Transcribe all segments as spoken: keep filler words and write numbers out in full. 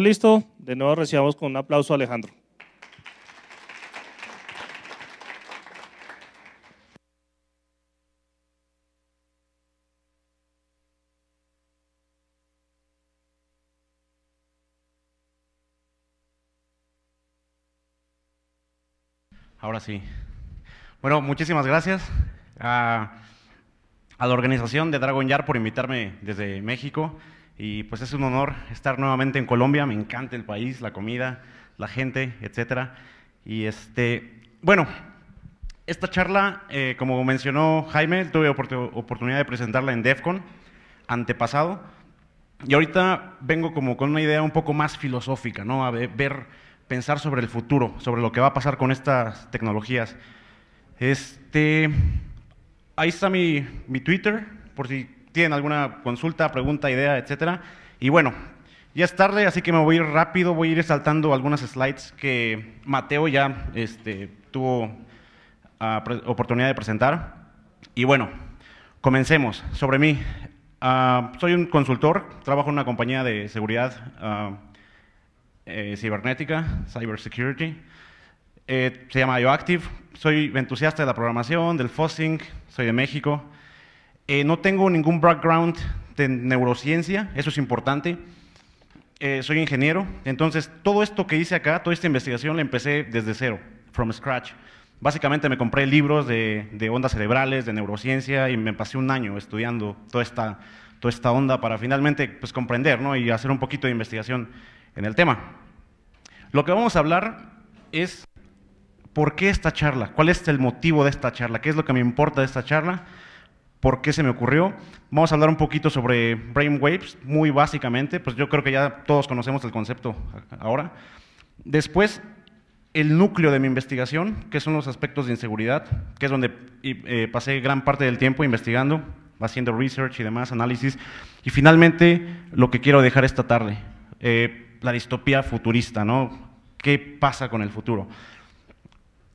Listo, de nuevo recibamos con un aplauso a Alejandro. Ahora sí. Bueno, muchísimas gracias a, a la organización de DragonJAR por invitarme desde México. Y pues es un honor estar nuevamente en Colombia, me encanta el país, la comida, la gente, etcétera. Y este, bueno, esta charla, eh, como mencionó Jaime, tuve oportun- oportunidad de presentarla en DEFCON antepasado. Y ahorita vengo como con una idea un poco más filosófica, ¿no? A ver, pensar sobre el futuro, sobre lo que va a pasar con estas tecnologías. Este, ahí está mi, mi Twitter, por si tienen alguna consulta, pregunta, idea, etcétera. Y bueno, ya es tarde, así que me voy a ir rápido, voy a ir saltando algunas slides que Mateo ya este, tuvo uh, oportunidad de presentar. Y bueno, comencemos. Sobre mí, uh, soy un consultor, trabajo en una compañía de seguridad uh, eh, cibernética, cybersecurity, eh, se llama IoActive. Soy entusiasta de la programación, del fuzzing, soy de México. Eh, no tengo ningún background de neurociencia, eso es importante. Eh, soy ingeniero, entonces todo esto que hice acá, toda esta investigación la empecé desde cero, from scratch. Básicamente me compré libros de, de ondas cerebrales, de neurociencia y me pasé un año estudiando toda esta, toda esta onda para finalmente pues, comprender, ¿no? Y hacer un poquito de investigación en el tema. Lo que vamos a hablar es por qué esta charla, cuál es el motivo de esta charla, qué es lo que me importa de esta charla. ¿Por qué se me ocurrió? Vamos a hablar un poquito sobre brainwaves, muy básicamente, pues yo creo que ya todos conocemos el concepto ahora. Después, el núcleo de mi investigación, que son los aspectos de inseguridad, que es donde eh, pasé gran parte del tiempo investigando, haciendo research y demás, análisis. Y finalmente, lo que quiero dejar esta tarde, eh, la distopía futurista, ¿no? ¿Qué pasa con el futuro?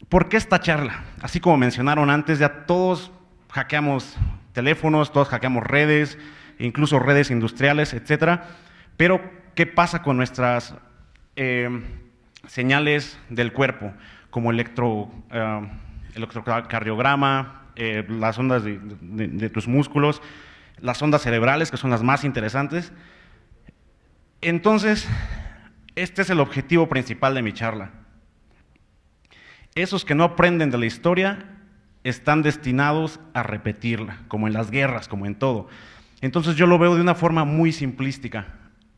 ¿Por qué esta charla? Así como mencionaron antes, ya todos hackeamos teléfonos, todos hackeamos redes, incluso redes industriales, etcétera. Pero, ¿qué pasa con nuestras eh, señales del cuerpo? Como electro, eh, electrocardiograma, eh, las ondas de, de, de tus músculos, las ondas cerebrales, que son las más interesantes. Entonces, este es el objetivo principal de mi charla. Esos que no aprenden de la historia están destinados a repetirla, como en las guerras, como en todo. Entonces yo lo veo de una forma muy simplística.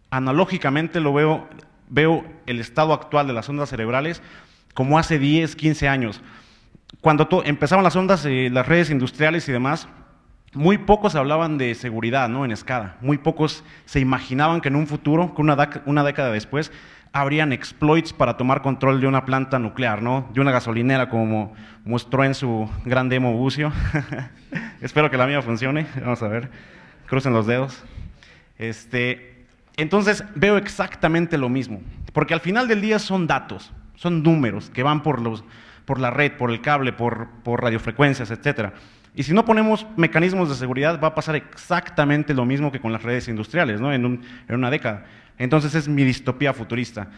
Analógicamente lo veo, veo el estado actual de las ondas cerebrales como hace diez, quince años. Cuando empezaban las ondas, eh, las redes industriales y demás, muy pocos hablaban de seguridad, ¿no? En escala. Muy pocos se imaginaban que en un futuro, que una, una década después, habrían exploits para tomar control de una planta nuclear, ¿no? De una gasolinera, como mostró en su gran demo Bucio. Espero que la mía funcione, vamos a ver, crucen los dedos. Este, entonces veo exactamente lo mismo, porque al final del día son datos, son números que van por, los, por la red, por el cable, por, por radiofrecuencias, etcétera. Y si no ponemos mecanismos de seguridad, va a pasar exactamente lo mismo que con las redes industriales, ¿no? En, un, en una década. Entonces es mi distopía futurista.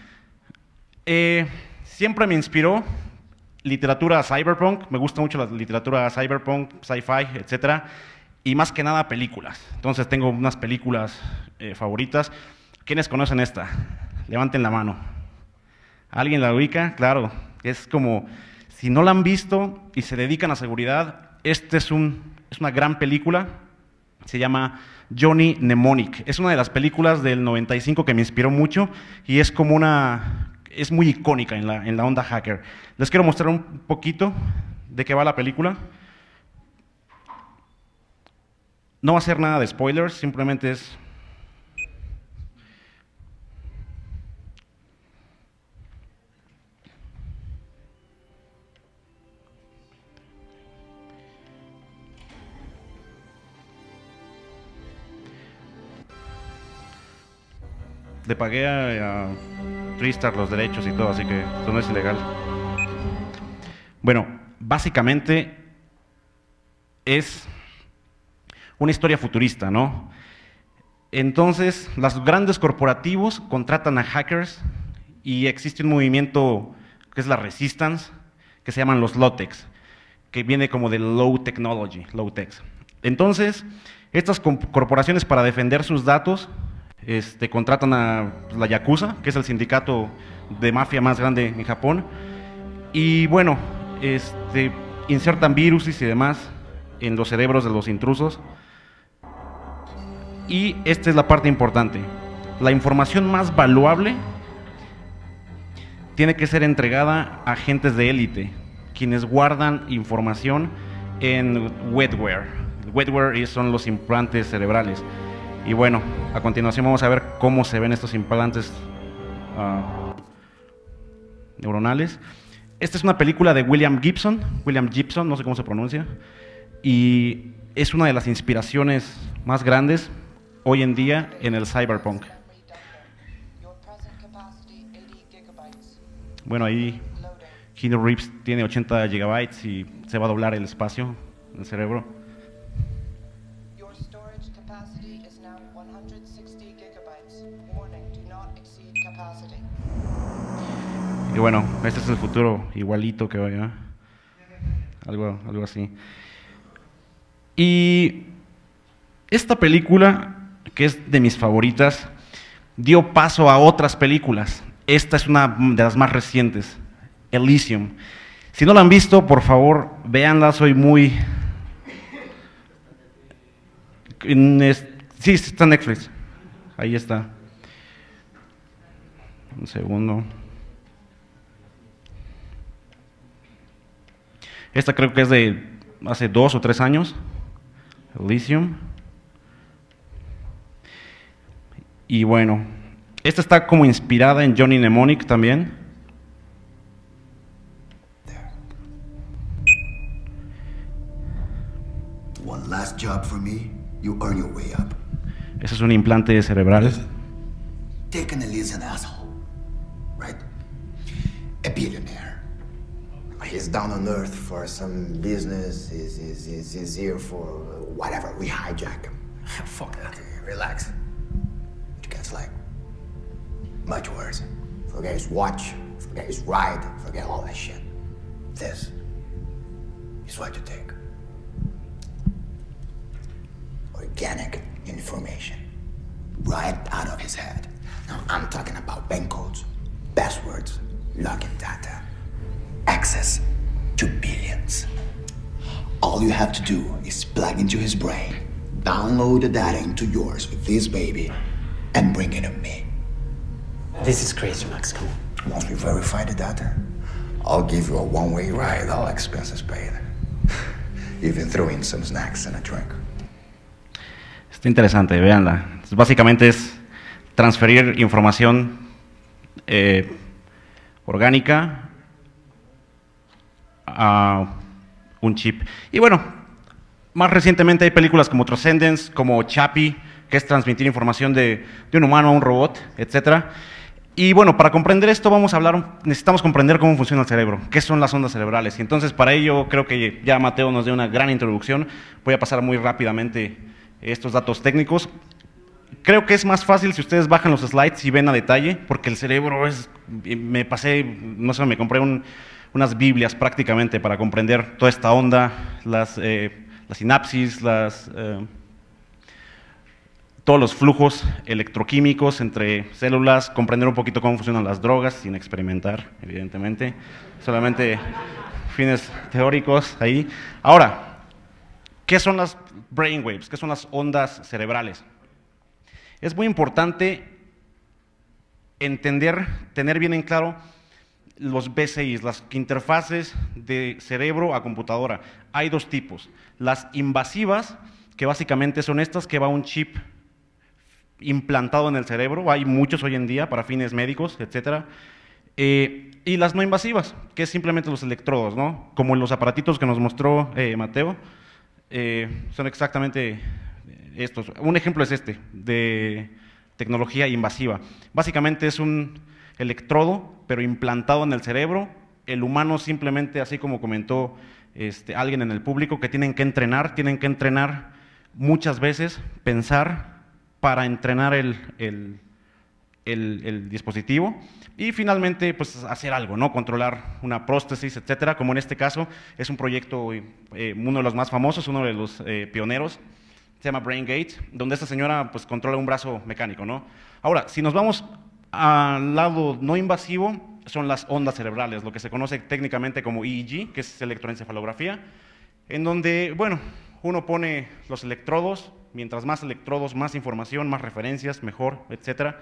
Eh, siempre me inspiró literatura cyberpunk, me gusta mucho la literatura cyberpunk, sci-fi, etcétera. Y más que nada películas. Entonces tengo unas películas eh, favoritas. ¿Quiénes conocen esta? Levanten la mano. ¿Alguien la ubica? Claro, es como, si no la han visto y se dedican a seguridad, Este es, un, es una gran película, se llama Johnny Mnemonic. Es una de las películas del noventa y cinco que me inspiró mucho y es como una, es muy icónica en la, en la onda hacker. Les quiero mostrar un poquito de qué va la película. No va a ser nada de spoilers, simplemente es… Le pagué a, a FreeStar los derechos y todo, así que eso no es ilegal. Bueno, básicamente es una historia futurista, ¿no? Entonces, los grandes corporativos contratan a hackers y existe un movimiento que es la Resistance, que se llaman los Low-Techs, que viene como de Low Technology, Low-Techs. Entonces, estas corporaciones para defender sus datos este, contratan a la Yakuza, que es el sindicato de mafia más grande en Japón, y bueno, este, insertan virus y demás en los cerebros de los intrusos. Y esta es la parte importante. La información más valuable tiene que ser entregada a agentes de élite, quienes guardan información en wetware. Wetware son los implantes cerebrales. Y bueno, a continuación vamos a ver cómo se ven estos implantes uh, neuronales. Esta es una película de William Gibson, William Gibson, no sé cómo se pronuncia, y es una de las inspiraciones más grandes hoy en día en el cyberpunk. Bueno, ahí Keanu Reeves tiene ochenta gigabytes y se va a doblar el espacio del cerebro. Y bueno, este es el futuro igualito que hoy, ¿eh? algo, algo así. Y esta película, que es de mis favoritas, dio paso a otras películas. Esta es una de las más recientes, Elysium. Si no la han visto, por favor, véanla, soy muy… Sí, está en Netflix, ahí está. Un segundo. Esta creo que es de hace dos o tres años, Elysium. Y bueno, esta está como inspirada en Johnny Mnemonic también. One last job for me, you earn your way up. Ese es un implante cerebral. Take an Elysian asshole, right? A billionaire. He's down on earth for some business, he's, he's, he's, he's here for whatever, we hijack him. Fuck that, relax. It's like much worse. Forget his watch, forget his ride, forget all that shit. This is what you take. Organic information. Right out of his head. Now I'm talking about bank codes, passwords, login data, access to billions. All you have to do is plug into his brain, download the data into yours with this baby, and bring it to me. This is crazy, Max. Come on. Once we verify the data, I'll give you a one-way ride, all expenses paid. Even throw in some snacks and a drink. Está interesante, véanla. Entonces, básicamente es transferir información eh, orgánica a un chip. Y bueno, más recientemente hay películas como Transcendence, como Chappie, que es transmitir información de, de un humano a un robot, etcétera. Y bueno, para comprender esto vamos a hablar, necesitamos comprender cómo funciona el cerebro, qué son las ondas cerebrales. Y entonces para ello creo que ya Mateo nos dio una gran introducción. Voy a pasar muy rápidamente estos datos técnicos. Creo que es más fácil si ustedes bajan los slides y ven a detalle, porque el cerebro es… me pasé, no sé, me compré un, unas Biblias prácticamente para comprender toda esta onda, las, eh, las sinapsis, las… Eh, todos los flujos electroquímicos entre células, comprender un poquito cómo funcionan las drogas, sin experimentar, evidentemente, solamente fines teóricos ahí. Ahora, ¿qué son las brainwaves? ¿Qué son las ondas cerebrales? Es muy importante entender, tener bien en claro los B C Is, las interfaces de cerebro a computadora. Hay dos tipos, las invasivas, que básicamente son estas que va un chip implantado en el cerebro, hay muchos hoy en día para fines médicos, etcétera, eh, y las no invasivas, que es simplemente los electrodos, ¿no? Como los aparatitos que nos mostró eh, Mateo, eh, son exactamente estos. Un ejemplo es este, de tecnología invasiva. Básicamente es un electrodo, pero implantado en el cerebro, el humano simplemente, así como comentó este, alguien en el público, que tienen que entrenar, tienen que entrenar muchas veces, pensar, para entrenar el, el, el, el dispositivo. Y finalmente, pues hacer algo, ¿no? Controlar una prótesis, etcétera, como en este caso es un proyecto, eh, uno de los más famosos, uno de los eh, pioneros, se llama BrainGate, donde esta señora pues controla un brazo mecánico, ¿no? Ahora, si nos vamos al lado no invasivo, son las ondas cerebrales, lo que se conoce técnicamente como E E G, que es electroencefalografía, en donde, bueno, uno pone los electrodos, mientras más electrodos, más información, más referencias, mejor, etcétera.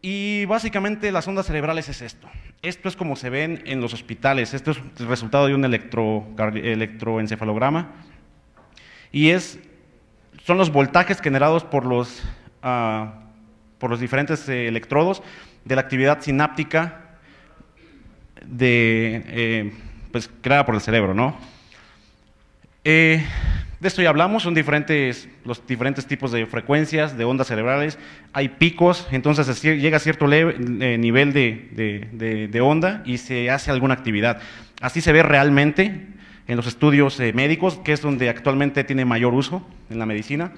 Y básicamente las ondas cerebrales es esto. Esto es como se ven en los hospitales, esto es el resultado de un electro, electroencefalograma. Y es, son los voltajes generados por los, uh, por los diferentes eh, electrodos de la actividad sináptica de, eh, pues, creada por el cerebro, ¿no? Eh, de esto ya hablamos, son diferentes, los diferentes tipos de frecuencias, de ondas cerebrales, hay picos, entonces llega a cierto leve, eh, nivel de, de, de, de onda y se hace alguna actividad. Así se ve realmente en los estudios eh, médicos, que es donde actualmente tiene mayor uso en la medicina.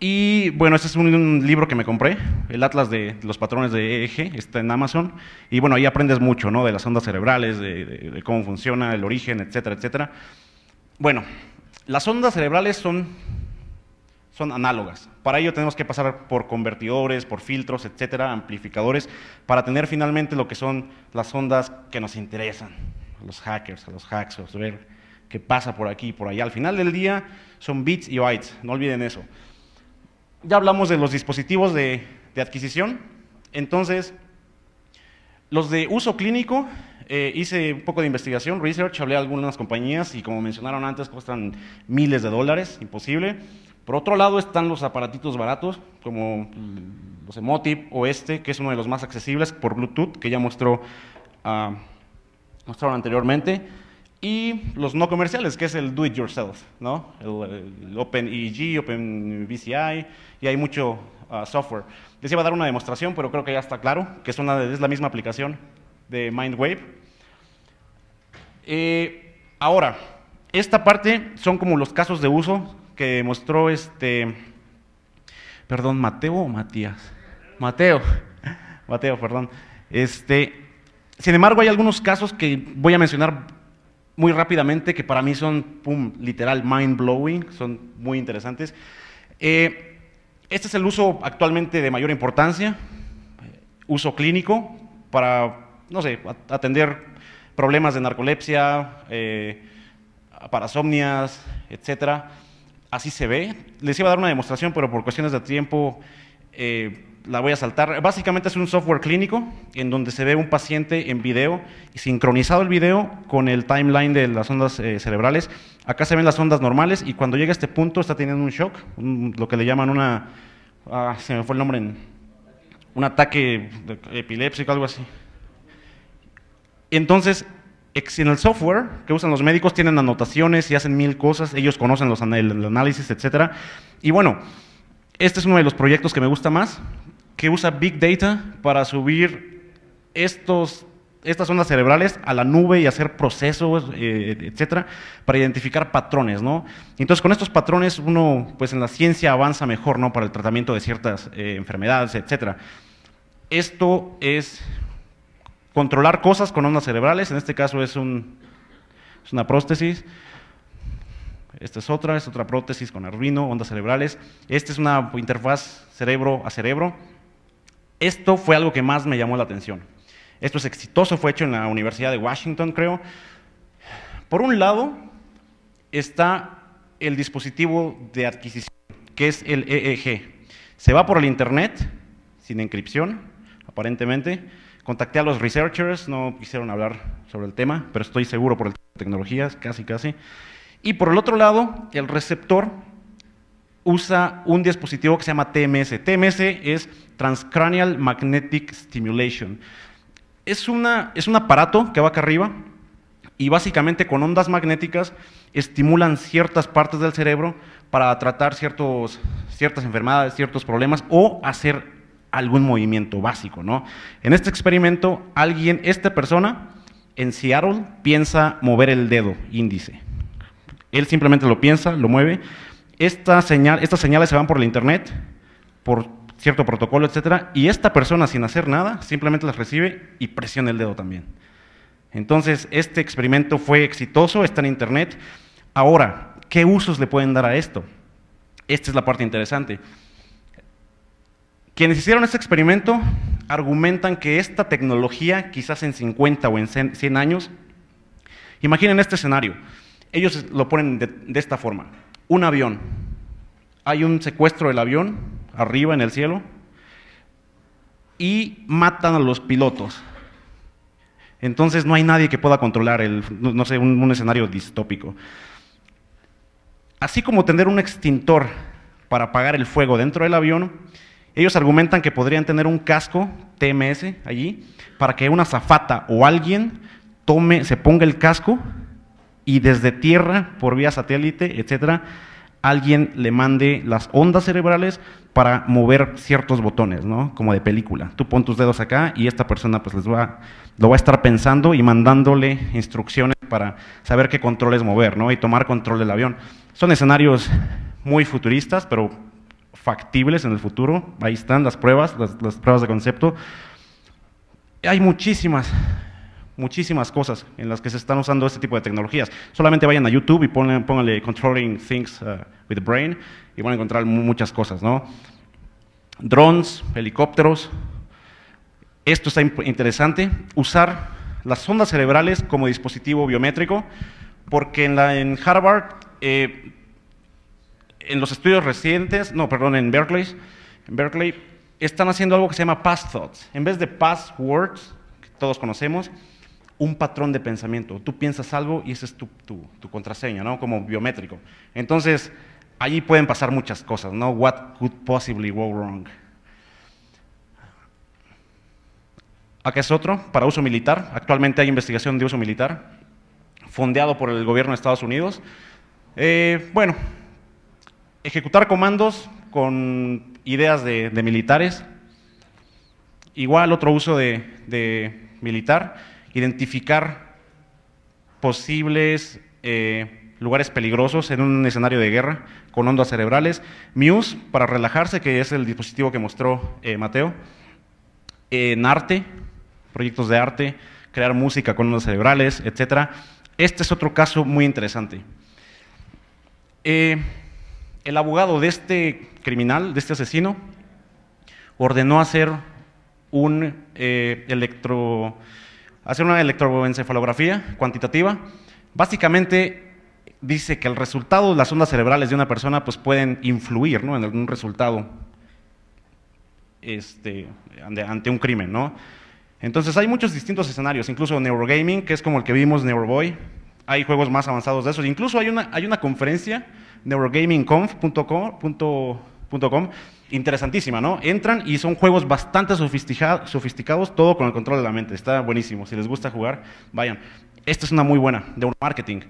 Y bueno, este es un, un libro que me compré, el Atlas de los Patrones de E E G, está en Amazon, y bueno, ahí aprendes mucho, ¿no?, de las ondas cerebrales, de, de, de cómo funciona, el origen, etcétera, etcétera. Bueno, las ondas cerebrales son, son análogas. Para ello tenemos que pasar por convertidores, por filtros, etcétera, amplificadores, para tener finalmente lo que son las ondas que nos interesan, a los hackers, a los hacks, a ver qué pasa por aquí y por allá. Al final del día son bits y bytes, no olviden eso. Ya hablamos de los dispositivos de, de adquisición, entonces los de uso clínico. Eh, hice un poco de investigación, research, hablé a algunas compañías y como mencionaron antes cuestan miles de dólares, imposible. Por otro lado están los aparatitos baratos como los Emotiv o este, que es uno de los más accesibles por Bluetooth, que ya mostró, uh, mostraron anteriormente. Y los no comerciales, que es el do it yourself, ¿no? El, el OpenEEG, OpenVCI, y hay mucho uh, software. Les iba a dar una demostración, pero creo que ya está claro, que es, una, es la misma aplicación de Mindwave. Eh, ahora, esta parte son como los casos de uso que mostró este, perdón, Mateo o Matías, Mateo, Mateo, perdón. Este, sin embargo, hay algunos casos que voy a mencionar muy rápidamente que para mí son, pum, literal, mind blowing, son muy interesantes. Eh, este es el uso actualmente de mayor importancia, uso clínico para, no sé, atender problemas de narcolepsia, eh, parasomnias, etcétera. Así se ve. Les iba a dar una demostración, pero por cuestiones de tiempo eh, la voy a saltar. Básicamente es un software clínico en donde se ve un paciente en video y sincronizado el video con el timeline de las ondas eh, cerebrales. Acá se ven las ondas normales y cuando llega a este punto está teniendo un shock, un, lo que le llaman una… Ah, se me fue el nombre. En, un ataque epiléptico, algo así. Entonces, en el software que usan los médicos tienen anotaciones y hacen mil cosas, ellos conocen los el análisis, etcétera. Y bueno, este es uno de los proyectos que me gusta más, que usa Big Data para subir estos, estas ondas cerebrales a la nube y hacer procesos, eh, etcétera, para identificar patrones, ¿no? Entonces, con estos patrones uno, pues en la ciencia avanza mejor, ¿no?, para el tratamiento de ciertas eh, enfermedades, etcétera. Esto es… controlar cosas con ondas cerebrales, en este caso es, un, es una prótesis, esta es otra, es otra prótesis con Arduino, ondas cerebrales, esta es una interfaz cerebro a cerebro. Esto fue algo que más me llamó la atención. Esto es exitoso, fue hecho en la Universidad de Washington, creo. Por un lado está el dispositivo de adquisición, que es el E E G. Se va por el internet, sin encripción, aparentemente. Contacté a los researchers, no quisieron hablar sobre el tema, pero estoy seguro por el tipo de tecnologías, casi casi. Y por el otro lado, el receptor usa un dispositivo que se llama T M S. T M S es Transcranial Magnetic Stimulation. Es, una, es un aparato que va acá arriba y básicamente con ondas magnéticas estimulan ciertas partes del cerebro para tratar ciertos, ciertas enfermedades, ciertos problemas o hacer algún movimiento básico, ¿no? En este experimento, alguien, esta persona en Seattle piensa mover el dedo índice. Él simplemente lo piensa, lo mueve esta señal, estas señales se van por el internet, por cierto protocolo, etcétera, y esta persona sin hacer nada, simplemente las recibe y presiona el dedo también. Entonces, este experimento fue exitoso, está en internet. Ahora, ¿qué usos le pueden dar a esto? Esta es la parte interesante. Quienes hicieron este experimento argumentan que esta tecnología, quizás en cincuenta o en cien años, imaginen este escenario, ellos lo ponen de, de esta forma, un avión, hay un secuestro del avión, arriba en el cielo, y matan a los pilotos. Entonces no hay nadie que pueda controlar, el, no sé, un, un escenario distópico. Así como tener un extintor para apagar el fuego dentro del avión, ellos argumentan que podrían tener un casco T M S allí, para que una azafata o alguien tome, se ponga el casco y desde tierra, por vía satélite, etcétera, alguien le mande las ondas cerebrales para mover ciertos botones, ¿no? Como de película. Tú pon tus dedos acá y esta persona pues les va, lo va a estar pensando y mandándole instrucciones para saber qué controles mover, ¿no? Y tomar control del avión. Son escenarios muy futuristas, pero factibles en el futuro. Ahí están las pruebas, las, las pruebas de concepto. Hay muchísimas, muchísimas cosas en las que se están usando este tipo de tecnologías. Solamente vayan a YouTube y pongan, pónganle Controlling Things uh, with the Brain y van a encontrar muchas cosas, ¿no? Drones, helicópteros. Esto está interesante. Usar las ondas cerebrales como dispositivo biométrico, porque en, la, en Harvard, eh, en los estudios recientes, no, perdón, en Berkeley, en Berkeley están haciendo algo que se llama Passthoughts. En vez de passwords, que todos conocemos, un patrón de pensamiento. Tú piensas algo y esa es tu, tu, tu contraseña, ¿no? Como biométrico. Entonces, allí pueden pasar muchas cosas, ¿no? What could possibly go wrong? Acá es otro, para uso militar. Actualmente hay investigación de uso militar, fondeado por el gobierno de Estados Unidos. Eh, bueno, ejecutar comandos con ideas de, de militares. Igual otro uso de, de militar. Identificar posibles eh, lugares peligrosos en un escenario de guerra con ondas cerebrales. Muse, para relajarse, que es el dispositivo que mostró eh, Mateo. Eh, en arte, proyectos de arte, crear música con ondas cerebrales, etcétera. Este es otro caso muy interesante. Eh, el abogado de este criminal, de este asesino, ordenó hacer un eh, electro... hacer una electroencefalografía cuantitativa. Básicamente dice que el resultado de las ondas cerebrales de una persona pues pueden influir, ¿no?, en algún resultado este, ante un crimen, ¿no? Entonces hay muchos distintos escenarios, incluso neurogaming, que es como el que vimos, Neuroboy. Hay juegos más avanzados de esos. Incluso hay una, hay una conferencia, neuro gaming conf punto com, interesantísima, ¿no? Entran y son juegos bastante sofisticados, todo con el control de la mente. Está buenísimo. Si les gusta jugar, vayan. Esta es una muy buena, de marketing.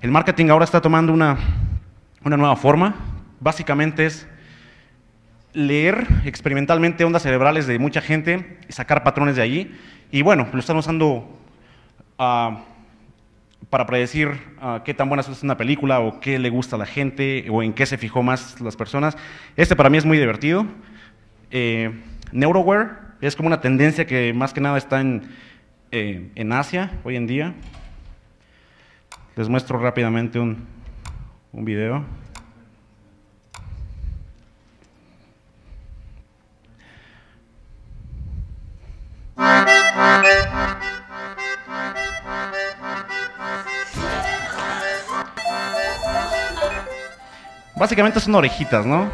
El marketing ahora está tomando una, una nueva forma. Básicamente es leer experimentalmente ondas cerebrales de mucha gente, sacar patrones de allí. Y bueno, lo están usando uh, para predecir uh, qué tan buena es una película o qué le gusta a la gente o en qué se fijó más las personas. Este para mí es muy divertido. Eh, Neurowear es como una tendencia que más que nada está en, eh, en Asia hoy en día. Les muestro rápidamente un, un video. Básicamente son orejitas, ¿no?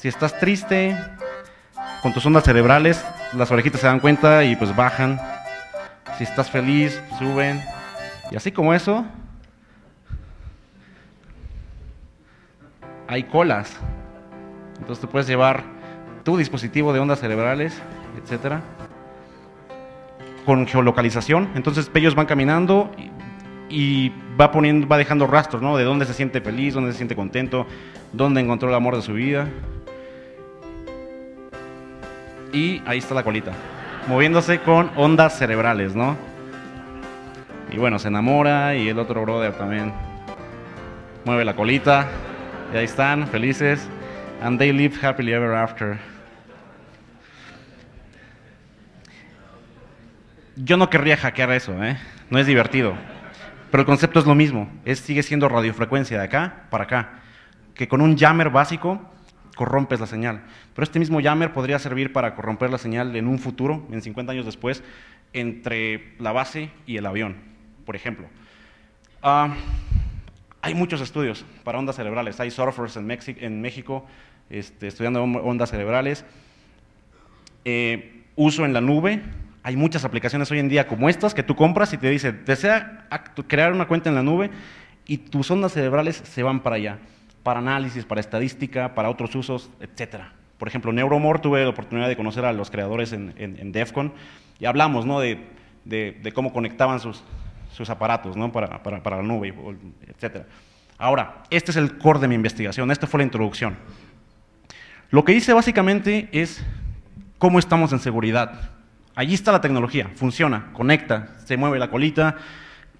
Si estás triste, con tus ondas cerebrales, las orejitas se dan cuenta y pues bajan. Si estás feliz, suben. Y así como eso, hay colas. Entonces tú puedes llevar tu dispositivo de ondas cerebrales, etcétera, con geolocalización. Entonces ellos van caminando y y va poniendo, va dejando rastros, ¿no?, de dónde se siente feliz, dónde se siente contento, dónde encontró el amor de su vida. Y ahí está la colita, moviéndose con ondas cerebrales, ¿no? Y bueno, se enamora y el otro brother también mueve la colita. Y ahí están, felices. And they live happily ever after. Yo no querría hackear eso, ¿eh? No es divertido. Pero el concepto es lo mismo. Es, sigue siendo radiofrecuencia de acá para acá. Que con un jammer básico corrompes la señal. Pero este mismo jammer podría servir para corromper la señal en un futuro, en cincuenta años después, entre la base y el avión, por ejemplo. Uh, hay muchos estudios para ondas cerebrales. Hay surfers en, Mexi en México este, estudiando ondas cerebrales. Eh, uso en la nube. Hay muchas aplicaciones hoy en día como estas que tú compras y te dice, desea crear una cuenta en la nube y tus ondas cerebrales se van para allá, para análisis, para estadística, para otros usos, etcétera. Por ejemplo, NeuroMore, tuve la oportunidad de conocer a los creadores en, en, en DEFCON y hablamos, ¿no?, de, de, de cómo conectaban sus, sus aparatos, ¿no?, para, para, para la nube, etcétera. Ahora, este es el core de mi investigación, esta fue la introducción. Lo que hice básicamente es cómo estamos en seguridad. Allí está la tecnología, funciona, conecta, se mueve la colita,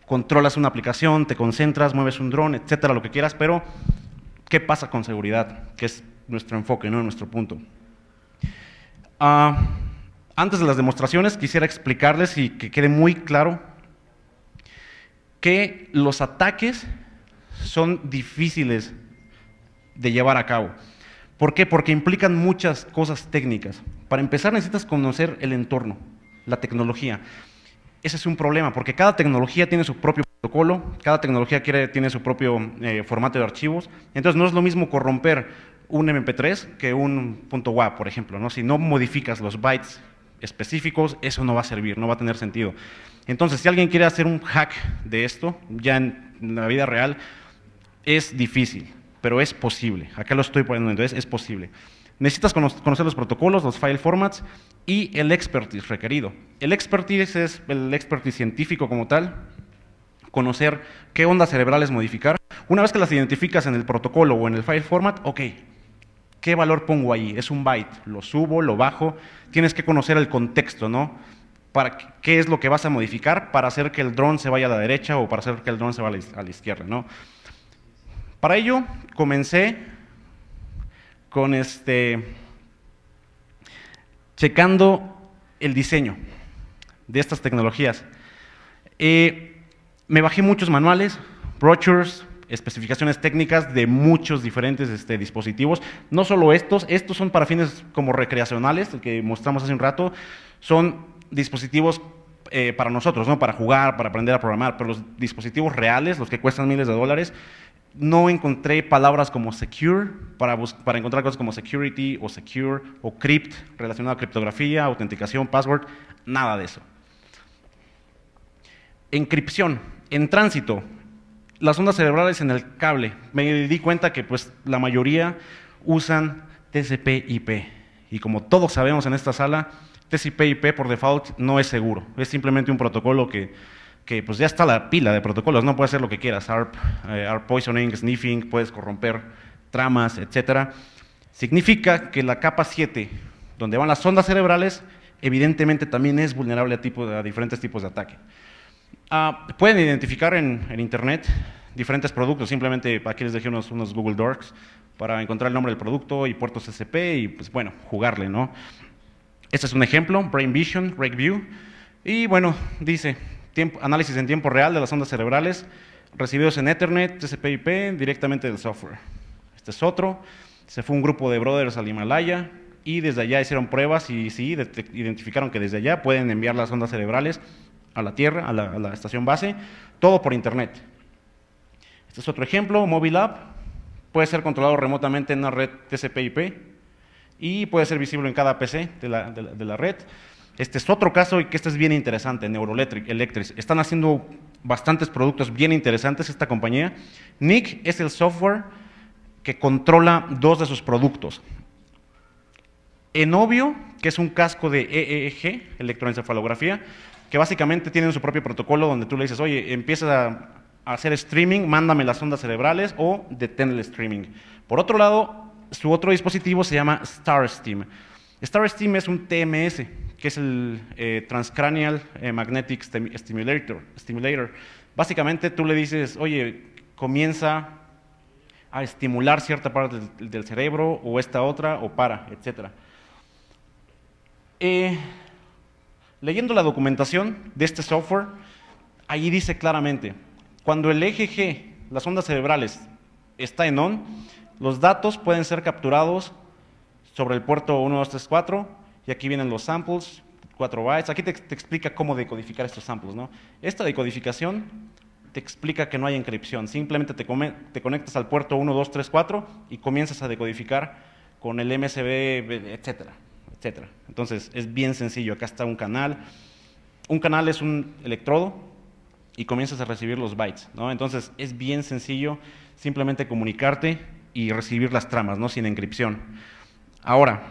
controlas una aplicación, te concentras, mueves un dron, etcétera, lo que quieras, pero ¿qué pasa con seguridad? Que es nuestro enfoque, ¿no?, nuestro punto. Uh, antes de las demostraciones quisiera explicarles y que quede muy claro que los ataques son difíciles de llevar a cabo. ¿Por qué? Porque implican muchas cosas técnicas. Para empezar necesitas conocer el entorno, la tecnología. Ese es un problema, porque cada tecnología tiene su propio protocolo, cada tecnología quiere, tiene su propio eh, formato de archivos. Entonces no es lo mismo corromper un eme pe tres que un .wav, por ejemplo, ¿no? Si no modificas los bytes específicos, eso no va a servir, no va a tener sentido. Entonces, si alguien quiere hacer un hack de esto, ya en la vida real, es difícil. Pero es posible, acá lo estoy poniendo, entonces es posible. Necesitas conocer los protocolos, los file formats y el expertise requerido. El expertise es el expertise científico como tal, conocer qué ondas cerebrales modificar. Una vez que las identificas en el protocolo o en el file format, ok, ¿qué valor pongo ahí? Es un byte, lo subo, lo bajo, tienes que conocer el contexto, ¿no? Para qué es lo que vas a modificar para hacer que el dron se vaya a la derecha o para hacer que el dron se vaya a la izquierda, ¿no? Para ello, comencé con este, checando el diseño de estas tecnologías. Eh, me bajé muchos manuales, brochures, especificaciones técnicas de muchos diferentes este, dispositivos. No solo estos, estos son para fines como recreacionales, el que mostramos hace un rato, son dispositivos eh, para nosotros, ¿no?, para jugar, para aprender a programar, pero los dispositivos reales, los que cuestan miles de dólares, no encontré palabras como secure para, para encontrar cosas como security o secure o crypt relacionado a criptografía, autenticación, password, nada de eso. Encripción, en tránsito, las ondas cerebrales en el cable. Me di cuenta que pues la mayoría usan te ce pe i pe y como todos sabemos en esta sala, te ce pe i pe por default no es seguro, es simplemente un protocolo que que pues ya está la pila de protocolos, no puedes hacer lo que quieras, A R P, eh, A R P poisoning, sniffing, puedes corromper tramas, etcétera. Significa que la capa siete, donde van las ondas cerebrales, evidentemente también es vulnerable a, tipo de, a diferentes tipos de ataque. Ah, pueden identificar en, en internet diferentes productos, simplemente aquí les dejé unos, unos Google Docs para encontrar el nombre del producto y puertos ese ce pe y pues bueno, jugarle, ¿no? Este es un ejemplo, Brain Vision, RegView, y bueno, dice… Tiempo, análisis en tiempo real de las ondas cerebrales recibidos en Ethernet, te ce pe i pe, directamente del software. Este es otro. Se fue un grupo de brothers al Himalaya y desde allá hicieron pruebas y sí, identificaron que desde allá pueden enviar las ondas cerebrales a la Tierra, a la, a la estación base, todo por internet. Este es otro ejemplo, Mobile App. Puede ser controlado remotamente en una red te ce pe i pe y puede ser visible en cada pe ce de la, de la, de la red. Este es otro caso y que este es bien interesante, Neuroelectric. Están haciendo bastantes productos bien interesantes esta compañía. N I C es el software que controla dos de sus productos. Enobio, que es un casco de e e ge, electroencefalografía, que básicamente tienen su propio protocolo donde tú le dices, oye, empiezas a hacer streaming, mándame las ondas cerebrales o detén el streaming. Por otro lado, su otro dispositivo se llama StarStream. StarStream es un te eme ese, que es el eh, Transcranial Magnetic Stimulator. Básicamente tú le dices, oye, comienza a estimular cierta parte del, del cerebro o esta otra o para, etcétera. Eh, leyendo la documentación de este software, allí dice claramente, cuando el E G G, las ondas cerebrales, está en on, los datos pueden ser capturados sobre el puerto uno, dos, tres, cuatro, y aquí vienen los samples, cuatro bytes, aquí te, te explica cómo decodificar estos samples, ¿no? Esta decodificación te explica que no hay encripción, simplemente te, come, te conectas al puerto uno, dos, tres, cuatro y comienzas a decodificar con el M C B, etcétera, etcétera. Entonces, es bien sencillo, acá está un canal, un canal es un electrodo y comienzas a recibir los bytes, ¿no? Entonces, es bien sencillo simplemente comunicarte y recibir las tramas, ¿no? Sin encripción. Ahora,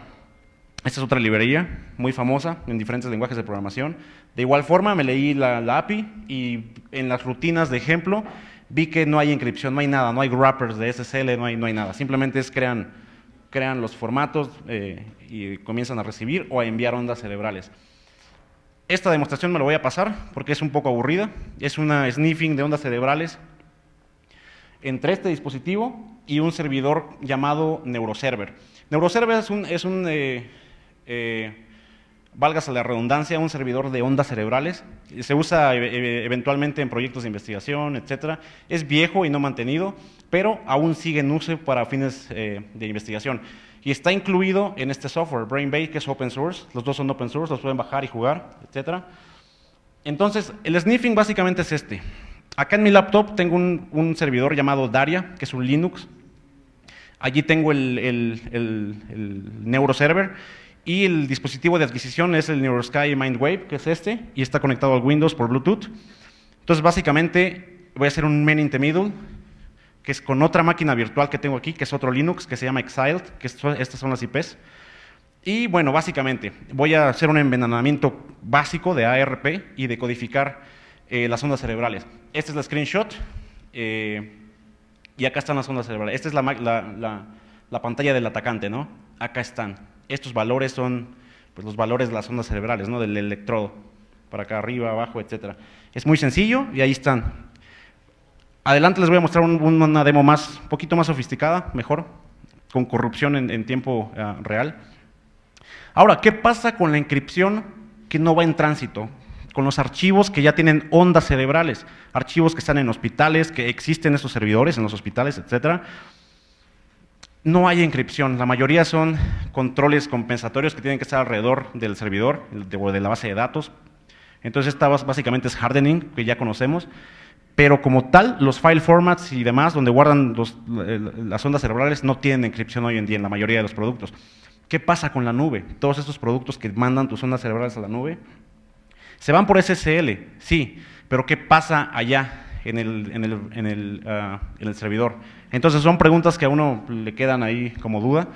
esta es otra librería muy famosa en diferentes lenguajes de programación. De igual forma, me leí la, la A P I y en las rutinas de ejemplo vi que no hay encripción, no hay nada, no hay wrappers de S S L, no hay, no hay nada. Simplemente es crean, crean los formatos eh, y comienzan a recibir o a enviar ondas cerebrales. Esta demostración me la voy a pasar porque es un poco aburrida. Es una sniffing de ondas cerebrales entre este dispositivo y un servidor llamado Neuroserver. Neuroserver es un, es un eh, eh, válgase la redundancia, un servidor de ondas cerebrales. Se usa eh, eventualmente en proyectos de investigación, etcétera. Es viejo y no mantenido, pero aún sigue en uso para fines eh, de investigación. Y está incluido en este software, BrainGate, que es open source. Los dos son open source, los pueden bajar y jugar, etcétera. Entonces, el sniffing básicamente es este. Acá en mi laptop tengo un, un servidor llamado Daria, que es un Linux. Allí tengo el, el, el, el NeuroServer y el dispositivo de adquisición es el NeuroSky Mindwave, que es este, y está conectado al Windows por Bluetooth. Entonces, básicamente, voy a hacer un man in the middle, que es con otra máquina virtual que tengo aquí, que es otro Linux, que se llama Exiled, que esto, estas son las I Pes. Y bueno, básicamente, voy a hacer un envenenamiento básico de A R P y decodificar Eh, las ondas cerebrales. Esta es la screenshot eh, y acá están las ondas cerebrales. Esta es la, la, la, la pantalla del atacante, ¿no? Acá están. Estos valores son pues, los valores de las ondas cerebrales, ¿no? Del electrodo, para acá arriba, abajo, etcétera. Es muy sencillo y ahí están. Adelante les voy a mostrar un, una demo más, un poquito más sofisticada, mejor, con corrupción en, en tiempo uh, real. Ahora, ¿qué pasa con la encripción que no va en tránsito? Con los archivos que ya tienen ondas cerebrales, archivos que están en hospitales, que existen esos servidores en los hospitales, etcétera. No hay encripción, la mayoría son controles compensatorios que tienen que estar alrededor del servidor, de la base de datos. Entonces, esta básicamente es hardening, que ya conocemos, pero como tal, los file formats y demás, donde guardan los, las ondas cerebrales, no tienen encripción hoy en día en la mayoría de los productos. ¿Qué pasa con la nube? Todos estos productos que mandan tus ondas cerebrales a la nube, se van por S S L, sí, pero ¿qué pasa allá en el, en el, en el, uh, en el servidor? Entonces, son preguntas que a uno le quedan ahí como duda,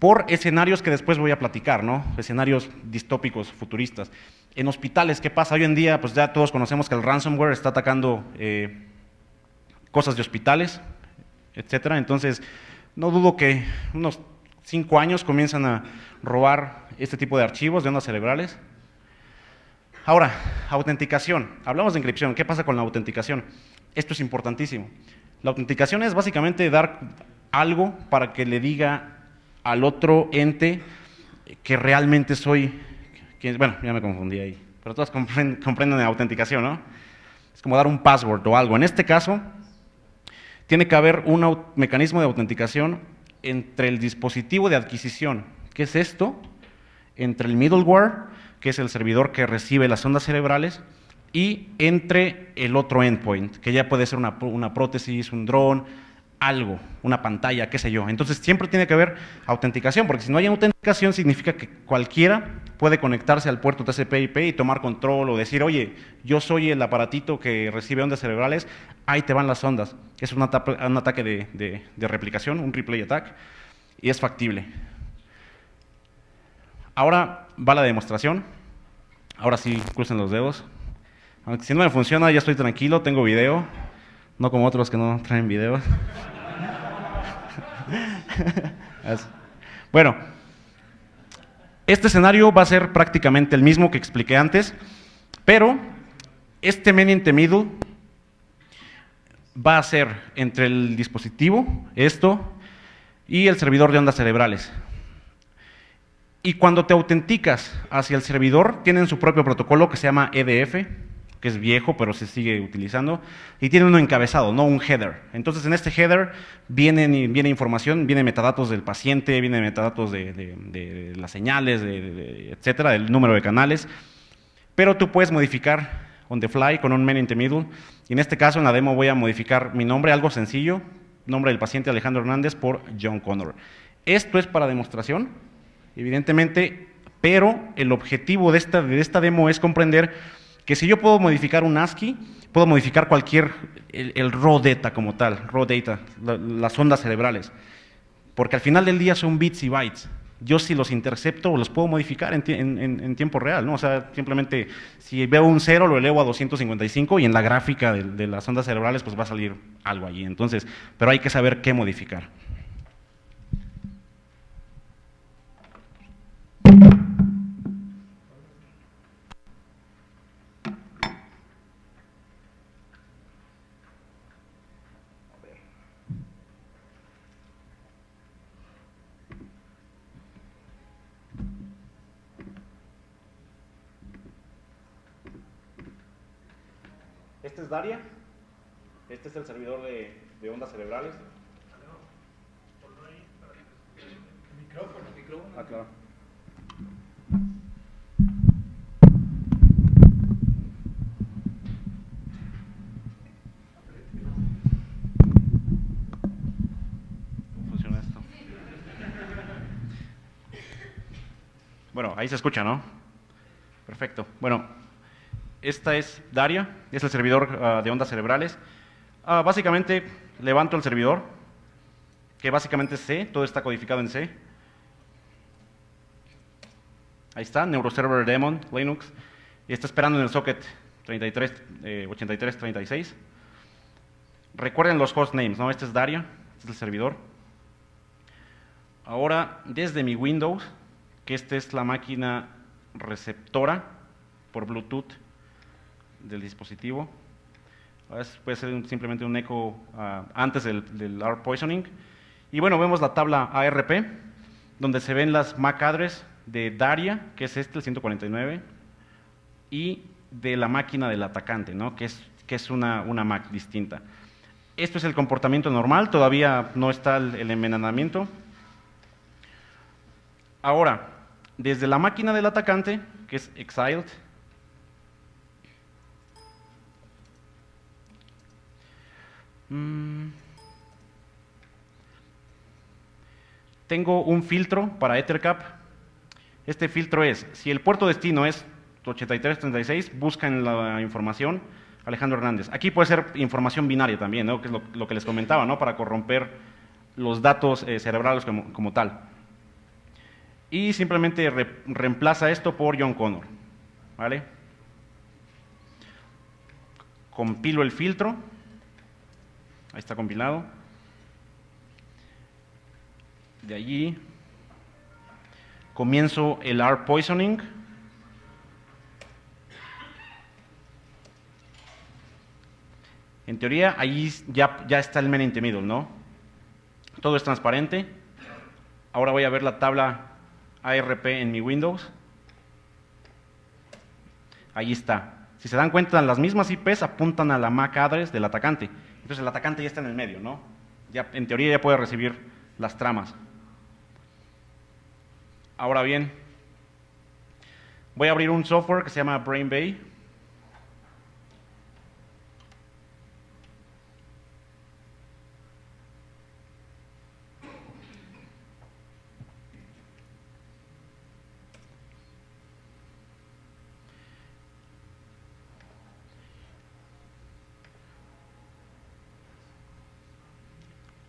por escenarios que después voy a platicar, ¿no? Escenarios distópicos, futuristas. En hospitales, ¿qué pasa? Hoy en día, pues ya todos conocemos que el ransomware está atacando eh, cosas de hospitales, etcétera. Entonces, no dudo que unos cinco años comienzan a robar este tipo de archivos de ondas cerebrales. Ahora, autenticación. Hablamos de encripción. ¿Qué pasa con la autenticación? Esto es importantísimo. La autenticación es básicamente dar algo para que le diga al otro ente que realmente soy… Que, bueno, ya me confundí ahí, pero todas comprenden la autenticación, ¿no? Es como dar un password o algo. En este caso, tiene que haber un mecanismo de autenticación entre el dispositivo de adquisición, que es esto, entre el middleware, que es el servidor que recibe las ondas cerebrales, y entre el otro endpoint, que ya puede ser una, una prótesis, un dron, algo, una pantalla, qué sé yo. Entonces, siempre tiene que haber autenticación, porque si no hay autenticación, significa que cualquiera puede conectarse al puerto T C P I P y tomar control o decir, oye, yo soy el aparatito que recibe ondas cerebrales, ahí te van las ondas. Es un, ata un ataque de, de, de replicación, un replay attack, y es factible. Ahora va la demostración. Ahora sí, crucen los dedos. Aunque si no me funciona, ya estoy tranquilo, tengo video. No como otros que no traen video. Bueno, este escenario va a ser prácticamente el mismo que expliqué antes, pero este man in the middle va a ser entre el dispositivo, esto, y el servidor de ondas cerebrales. Y cuando te autenticas hacia el servidor, tienen su propio protocolo que se llama E D F, que es viejo pero se sigue utilizando, y tiene un encabezado, no un header. Entonces en este header viene, viene información, viene metadatos del paciente, viene metadatos de, de, de las señales, de, de, etcétera, del número de canales, pero tú puedes modificar on the fly con un man in the middle, y en este caso en la demo voy a modificar mi nombre, algo sencillo, nombre del paciente Alejandro Hernández por John Connor. Esto es para demostración, evidentemente, pero el objetivo de esta, de esta demo es comprender que si yo puedo modificar un ASCII, puedo modificar cualquier, el, el raw data como tal, raw data, la, las ondas cerebrales, porque al final del día son bits y bytes. Yo si los intercepto, los puedo modificar en, en, en tiempo real, ¿no? O sea, simplemente si veo un cero, lo elevo a doscientos cincuenta y cinco y en la gráfica de, de las ondas cerebrales pues va a salir algo allí. Entonces, pero hay que saber qué modificar. Este es Daria, este es el servidor de, de ondas cerebrales. El micrófono, el micrófono. Ah, claro. ¿Cómo funciona esto? Bueno, ahí se escucha, ¿no? Perfecto. Bueno. Esta es Daria, es el servidor uh, de ondas cerebrales. Uh, básicamente, levanto el servidor, que básicamente es C, todo está codificado en C. Ahí está, Neuroserver Daemon, Linux, y está esperando en el socket treinta y tres, eh, ochenta y tres treinta y seis. Recuerden los hostnames, ¿no? Este es Daria, este es el servidor. Ahora, desde mi Windows, que esta es la máquina receptora por Bluetooth del dispositivo, puede ser un, simplemente un eco uh, antes del, del A R P poisoning. Y bueno, vemos la tabla A R P, donde se ven las M A C address de Daria, que es este, el ciento cuarenta y nueve, y de la máquina del atacante, ¿no? que es, que es una, una M A C distinta. Esto es el comportamiento normal, todavía no está el, el envenenamiento. Ahora, desde la máquina del atacante, que es Exiled, tengo un filtro para EtherCAP. Este filtro es, si el puerto destino es ochenta y tres treinta y seis, busca en la información Alejandro Hernández. Aquí puede ser información binaria también, ¿no? Que es lo, lo que les comentaba, ¿no? Para corromper los datos eh, cerebrales como, como tal. Y simplemente re, reemplaza esto por John Connor, ¿vale? Compilo el filtro. Ahí está compilado. De allí comienzo el A R P poisoning. En teoría, ahí ya, ya está el man in the middle, ¿no? Todo es transparente. Ahora voy a ver la tabla A R P en mi Windows. Ahí está. Si se dan cuenta, las mismas I Ps apuntan a la M A C address del atacante. Entonces el atacante ya está en el medio, ¿no? Ya, en teoría ya puede recibir las tramas. Ahora bien, voy a abrir un software que se llama BrainGate.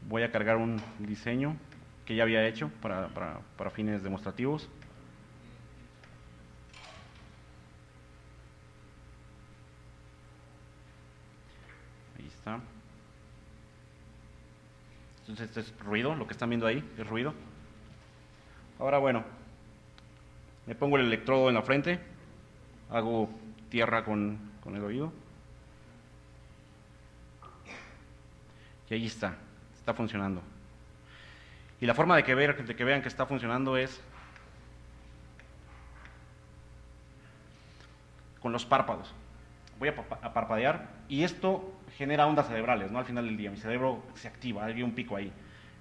Voy a cargar un diseño que ya había hecho para, para, para fines demostrativos. Ahí está. Entonces, este es ruido, lo que están viendo ahí es ruido. Ahora, bueno, me pongo el electrodo en la frente, hago tierra con, con el oído. Y ahí está, está funcionando. Y la forma de que, ver, de que vean que está funcionando es con los párpados. Voy a, a parpadear y esto genera ondas cerebrales, ¿no? Al final del día, mi cerebro se activa, hay un pico ahí.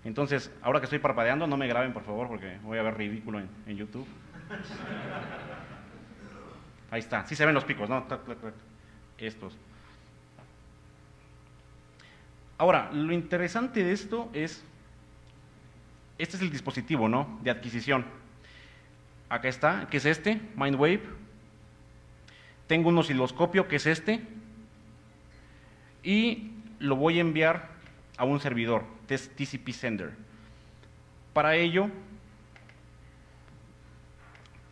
Entonces, ahora que estoy parpadeando, no me graben, por favor, porque voy a ver ridículo en, en YouTube. Ahí está, sí se ven los picos, ¿no? Estos. Ahora, lo interesante de esto es, este es el dispositivo, ¿no?, de adquisición. Acá está, que es este, Mindwave. Tengo un osciloscopio, que es este. Y lo voy a enviar a un servidor, T C P Sender. Para ello,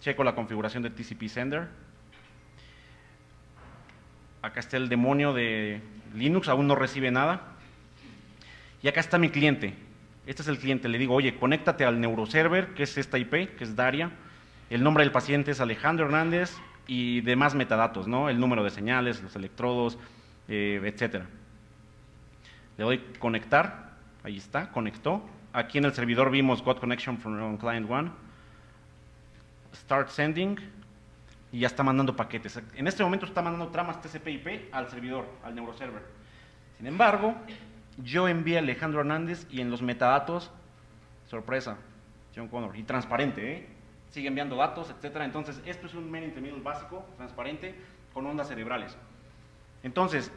checo la configuración de T C P Sender. Acá está el demonio de Linux, aún no recibe nada. Y acá está mi cliente. Este es el cliente, le digo, oye, conéctate al Neuroserver, que es esta I P, que es Daria. El nombre del paciente es Alejandro Hernández y demás metadatos, ¿no? El número de señales, los electrodos, eh, etcétera. Le doy conectar, ahí está, conectó. Aquí en el servidor vimos Got Connection from Client One. Start Sending. Y ya está mandando paquetes. En este momento está mandando tramas T C P I P al servidor, al Neuroserver. Sin embargo, yo envié a Alejandro Hernández y en los metadatos, sorpresa, John Connor, y transparente, ¿eh? Sigue enviando datos, etcétera. Entonces, esto es un man-in-the-middle básico, transparente, con ondas cerebrales. Entonces,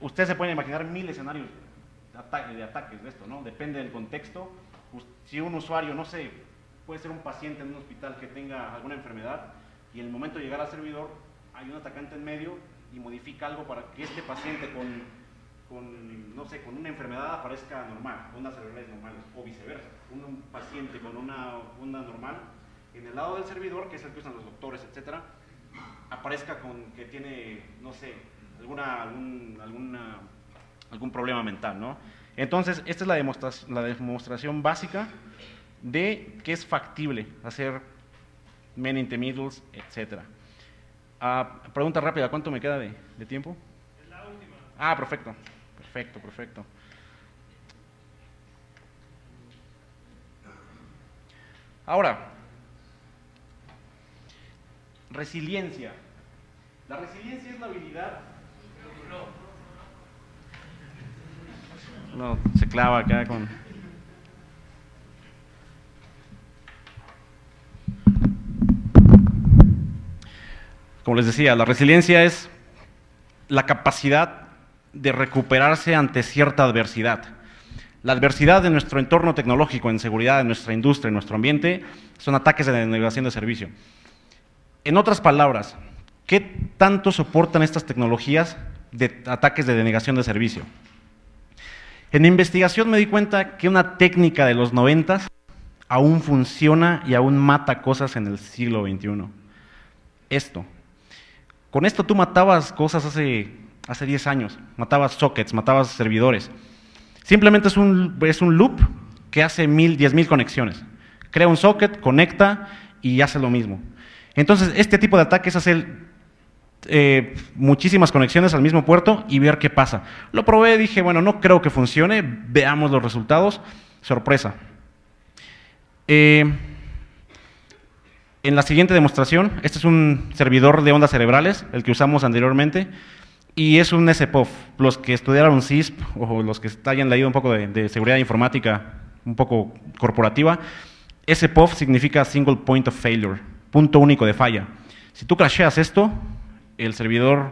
ustedes se pueden imaginar mil escenarios de ataques de esto, ¿no? Depende del contexto. Si un usuario, no sé, puede ser un paciente en un hospital que tenga alguna enfermedad y en el momento de llegar al servidor hay un atacante en medio y modifica algo para que este paciente con, con no sé, con una enfermedad aparezca normal, ondas cerebrales normales, o viceversa. Un paciente con una onda normal, en el lado del servidor, que es el que usan los doctores, etcétera, aparezca con que tiene, no sé, alguna, algún, alguna algún problema mental, ¿no? Entonces, esta es la demostración, la demostración básica de que es factible hacer men in the middles, etcétera. Ah, pregunta rápida, ¿cuánto me queda de, de tiempo? Es la última. Ah, perfecto, perfecto, perfecto. Ahora, resiliencia. La resiliencia es la habilidad. No, se clava acá con... Como les decía, la resiliencia es la capacidad de recuperarse ante cierta adversidad. La adversidad de nuestro entorno tecnológico, en seguridad, en nuestra industria, en nuestro ambiente, son ataques de denegación de servicio. En otras palabras, ¿qué tanto soportan estas tecnologías de ataques de denegación de servicio? En investigación me di cuenta que una técnica de los noventas aún funciona y aún mata cosas en el siglo veintiuno. Esto. Con esto tú matabas cosas hace, hace diez años, matabas sockets, matabas servidores. Simplemente es un, es un loop que hace mil, diez mil conexiones. Crea un socket, conecta y hace lo mismo. Entonces, este tipo de ataques hace eh, muchísimas conexiones al mismo puerto y ver qué pasa. Lo probé, dije, bueno, no creo que funcione, veamos los resultados. Sorpresa. Eh, en la siguiente demostración, este es un servidor de ondas cerebrales, el que usamos anteriormente, y es un S P O F. Los que estudiaron C I S P o los que hayan leído un poco de, de seguridad informática, un poco corporativa, S P O F significa Single Point of Failure. Punto único de falla. Si tú crasheas esto, el servidor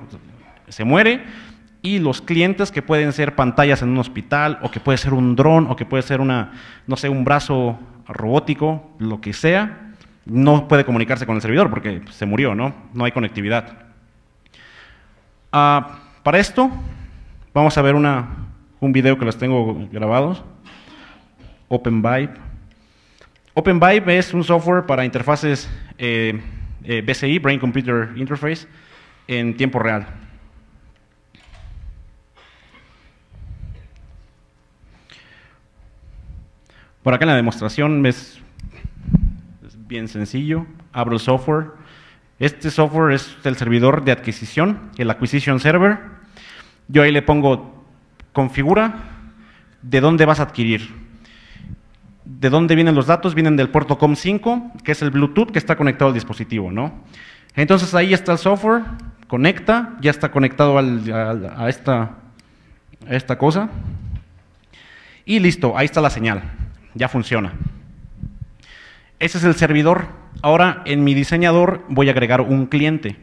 se muere y los clientes, que pueden ser pantallas en un hospital, o que puede ser un dron, o que puede ser una, no sé, un brazo robótico, lo que sea, no puede comunicarse con el servidor porque se murió, ¿no? No hay conectividad. Ah, para esto, vamos a ver una, un video que los tengo grabados. OpenVibe. OpenVibe es un software para interfaces eh, eh, B C I, Brain Computer Interface, en tiempo real. Por acá en la demostración es, es bien sencillo. Abro el software. Este software es el servidor de adquisición, el Acquisition Server. Yo ahí le pongo configura, de dónde vas a adquirir. ¿De dónde vienen los datos? Vienen del puerto COM cinco, que es el Bluetooth que está conectado al dispositivo, ¿no? Entonces ahí está el software, conecta, ya está conectado al, a, a, esta, a esta cosa. Y listo, ahí está la señal, ya funciona. Ese es el servidor. Ahora en mi diseñador voy a agregar un cliente.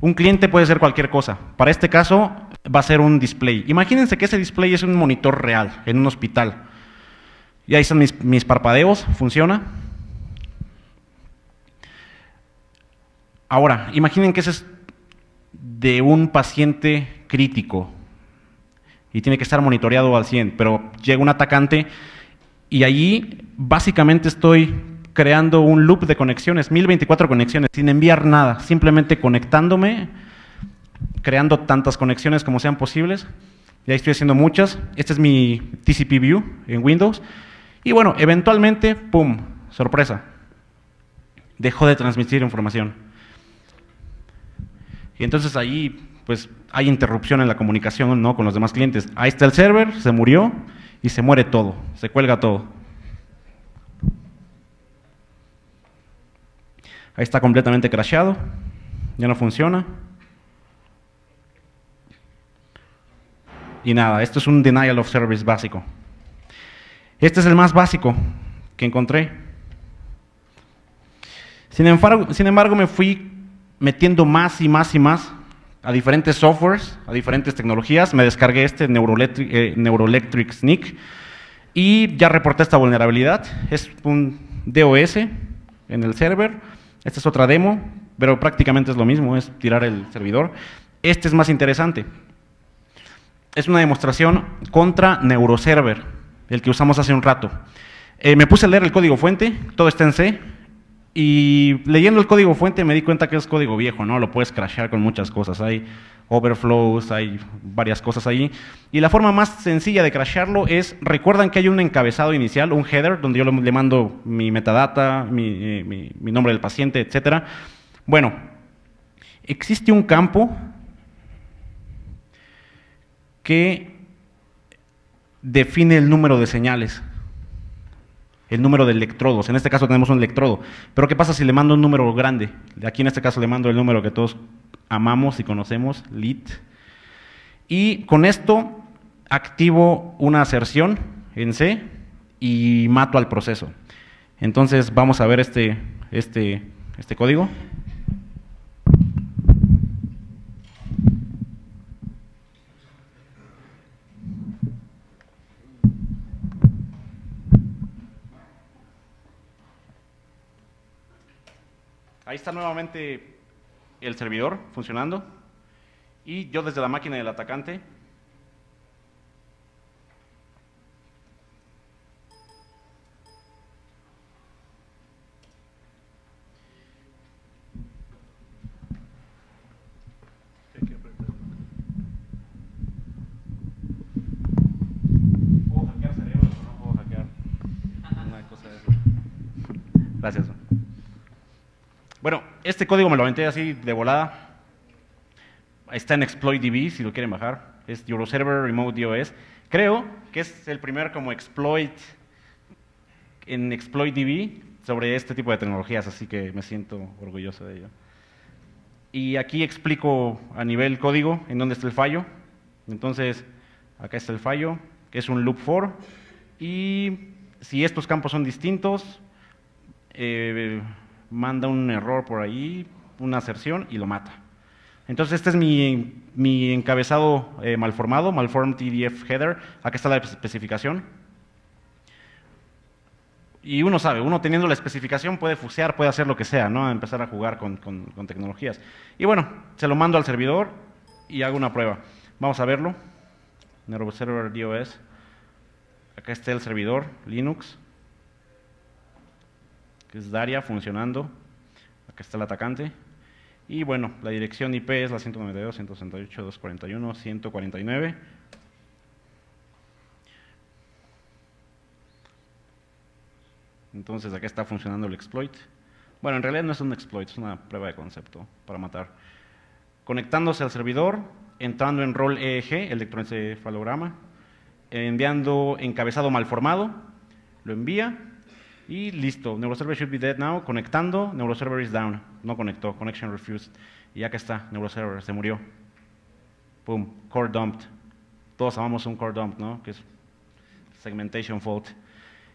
Un cliente puede ser cualquier cosa. Para este caso va a ser un display. Imagínense que ese display es un monitor real en un hospital. Y ahí están mis, mis parpadeos, funciona. Ahora, imaginen que ese es de un paciente crítico y tiene que estar monitoreado al cien, pero llega un atacante y allí básicamente estoy creando un loop de conexiones, mil veinticuatro conexiones, sin enviar nada, simplemente conectándome, creando tantas conexiones como sean posibles. Y ahí estoy haciendo muchas. Este es mi T C P View en Windows. Y bueno, eventualmente, pum, sorpresa, dejó de transmitir información. Y entonces ahí, pues, hay interrupción en la comunicación, ¿no?, con los demás clientes. Ahí está el server, se murió y se muere todo, se cuelga todo. Ahí está completamente crasheado, ya no funciona. Y nada, esto es un denial of service básico. Este es el más básico que encontré. Sin embargo, sin embargo, me fui metiendo más y más y más a diferentes softwares, a diferentes tecnologías. Me descargué este Neuroelectric, eh, Neuroelectric Sneak, y ya reporté esta vulnerabilidad. Es un D O S en el server. Esta es otra demo, pero prácticamente es lo mismo, es tirar el servidor. Este es más interesante. Es una demostración contra Neuroserver, el que usamos hace un rato. Eh, me puse a leer el código fuente, todo está en C, y leyendo el código fuente me di cuenta que es código viejo, ¿no? Lo puedes crashear con muchas cosas, hay overflows, hay varias cosas ahí. Y la forma más sencilla de crashearlo es, recuerdan que hay un encabezado inicial, un header, donde yo le mando mi metadata, mi, eh, mi, mi nombre del paciente, etcétera. Bueno, existe un campo que define el número de señales, el número de electrodos. En este caso tenemos un electrodo, pero ¿qué pasa si le mando un número grande? Aquí en este caso le mando el número que todos amamos y conocemos, L I T. Y con esto activo una aserción en C y mato al proceso. Entonces vamos a ver este, este, este código. Ahí está nuevamente el servidor funcionando y yo desde la máquina del atacante puedo hackear cerebros o no puedo hackear una cosa de eso. Gracias. Bueno, este código me lo aventé así de volada. Está en ExploitDB, si lo quieren bajar. Es Neuroserver Remote D O S. Creo que es el primer como exploit en ExploitDB sobre este tipo de tecnologías, así que me siento orgulloso de ello. Y aquí explico a nivel código en dónde está el fallo. Entonces, acá está el fallo, que es un loop for. Y si estos campos son distintos, eh, manda un error por ahí, una aserción y lo mata. Entonces este es mi, mi encabezado eh, malformado, malformed T D F header, acá está la especificación. Y uno sabe, uno teniendo la especificación puede fusear, puede hacer lo que sea, ¿no? Empezar a jugar con, con, con tecnologías. Y bueno, se lo mando al servidor y hago una prueba. Vamos a verlo. Neuroserver D O S. Acá está el servidor Linux, que es Daria, funcionando. Acá está el atacante. Y bueno, la dirección I P es la ciento noventa y dos, ciento sesenta y ocho, doscientos cuarenta y uno, ciento cuarenta y nueve. Entonces, acá está funcionando el exploit. Bueno, en realidad no es un exploit, es una prueba de concepto para matar. Conectándose al servidor, entrando en rol E E G, electroencefalograma, enviando encabezado malformado, lo envía y listo. Neuroserver should be dead now, conectando, Neuroserver is down, no conectó, connection refused. Y acá está, Neuroserver, se murió. Boom, core dumped. Todos amamos un core dump, ¿no? Que es segmentation fault.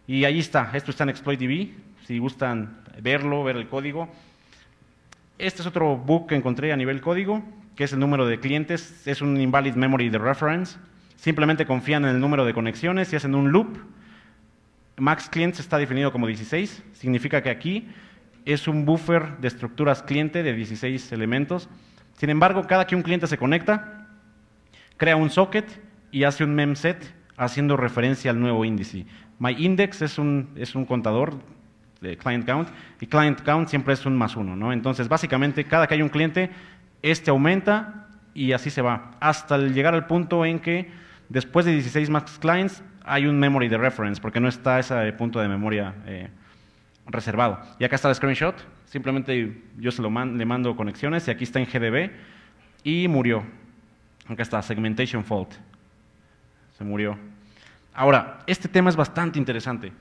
Y ahí está, esto está en ExploitDB, si gustan verlo, ver el código. Este es otro bug que encontré a nivel código, que es el número de clientes, es un invalid memory de reference. Simplemente confían en el número de conexiones y hacen un loop. Max clients está definido como dieciséis, significa que aquí es un buffer de estructuras cliente de dieciséis elementos. Sin embargo, cada que un cliente se conecta, crea un socket y hace un memset haciendo referencia al nuevo índice. MyIndex es un, es un contador de client count y client count siempre es un más uno, ¿no? Entonces, básicamente, cada que hay un cliente, este aumenta y así se va, hasta llegar al punto en que después de dieciséis max clients hay un memory de reference, porque no está ese punto de memoria eh, reservado. Y acá está el screenshot, simplemente yo se lo man, le mando conexiones y aquí está en G D B y murió. Acá está, segmentation fault. Se murió. Ahora, este tema es bastante interesante.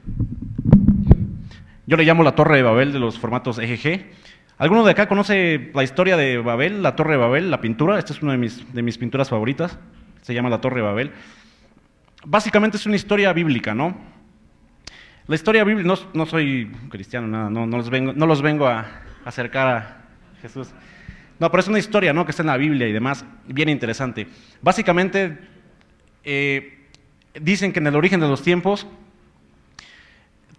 Yo le llamo la torre de Babel de los formatos E G G. ¿Alguno de acá conoce la historia de Babel, la torre de Babel, la pintura? Esta es una de mis, de mis pinturas favoritas, se llama la torre de Babel. Básicamente es una historia bíblica, ¿no? La historia bíblica, no, no soy cristiano, nada, no, no, los vengo, no los vengo a acercar a Jesús. No, pero es una historia, ¿no?, que está en la Biblia y demás, bien interesante. Básicamente, eh, dicen que en el origen de los tiempos,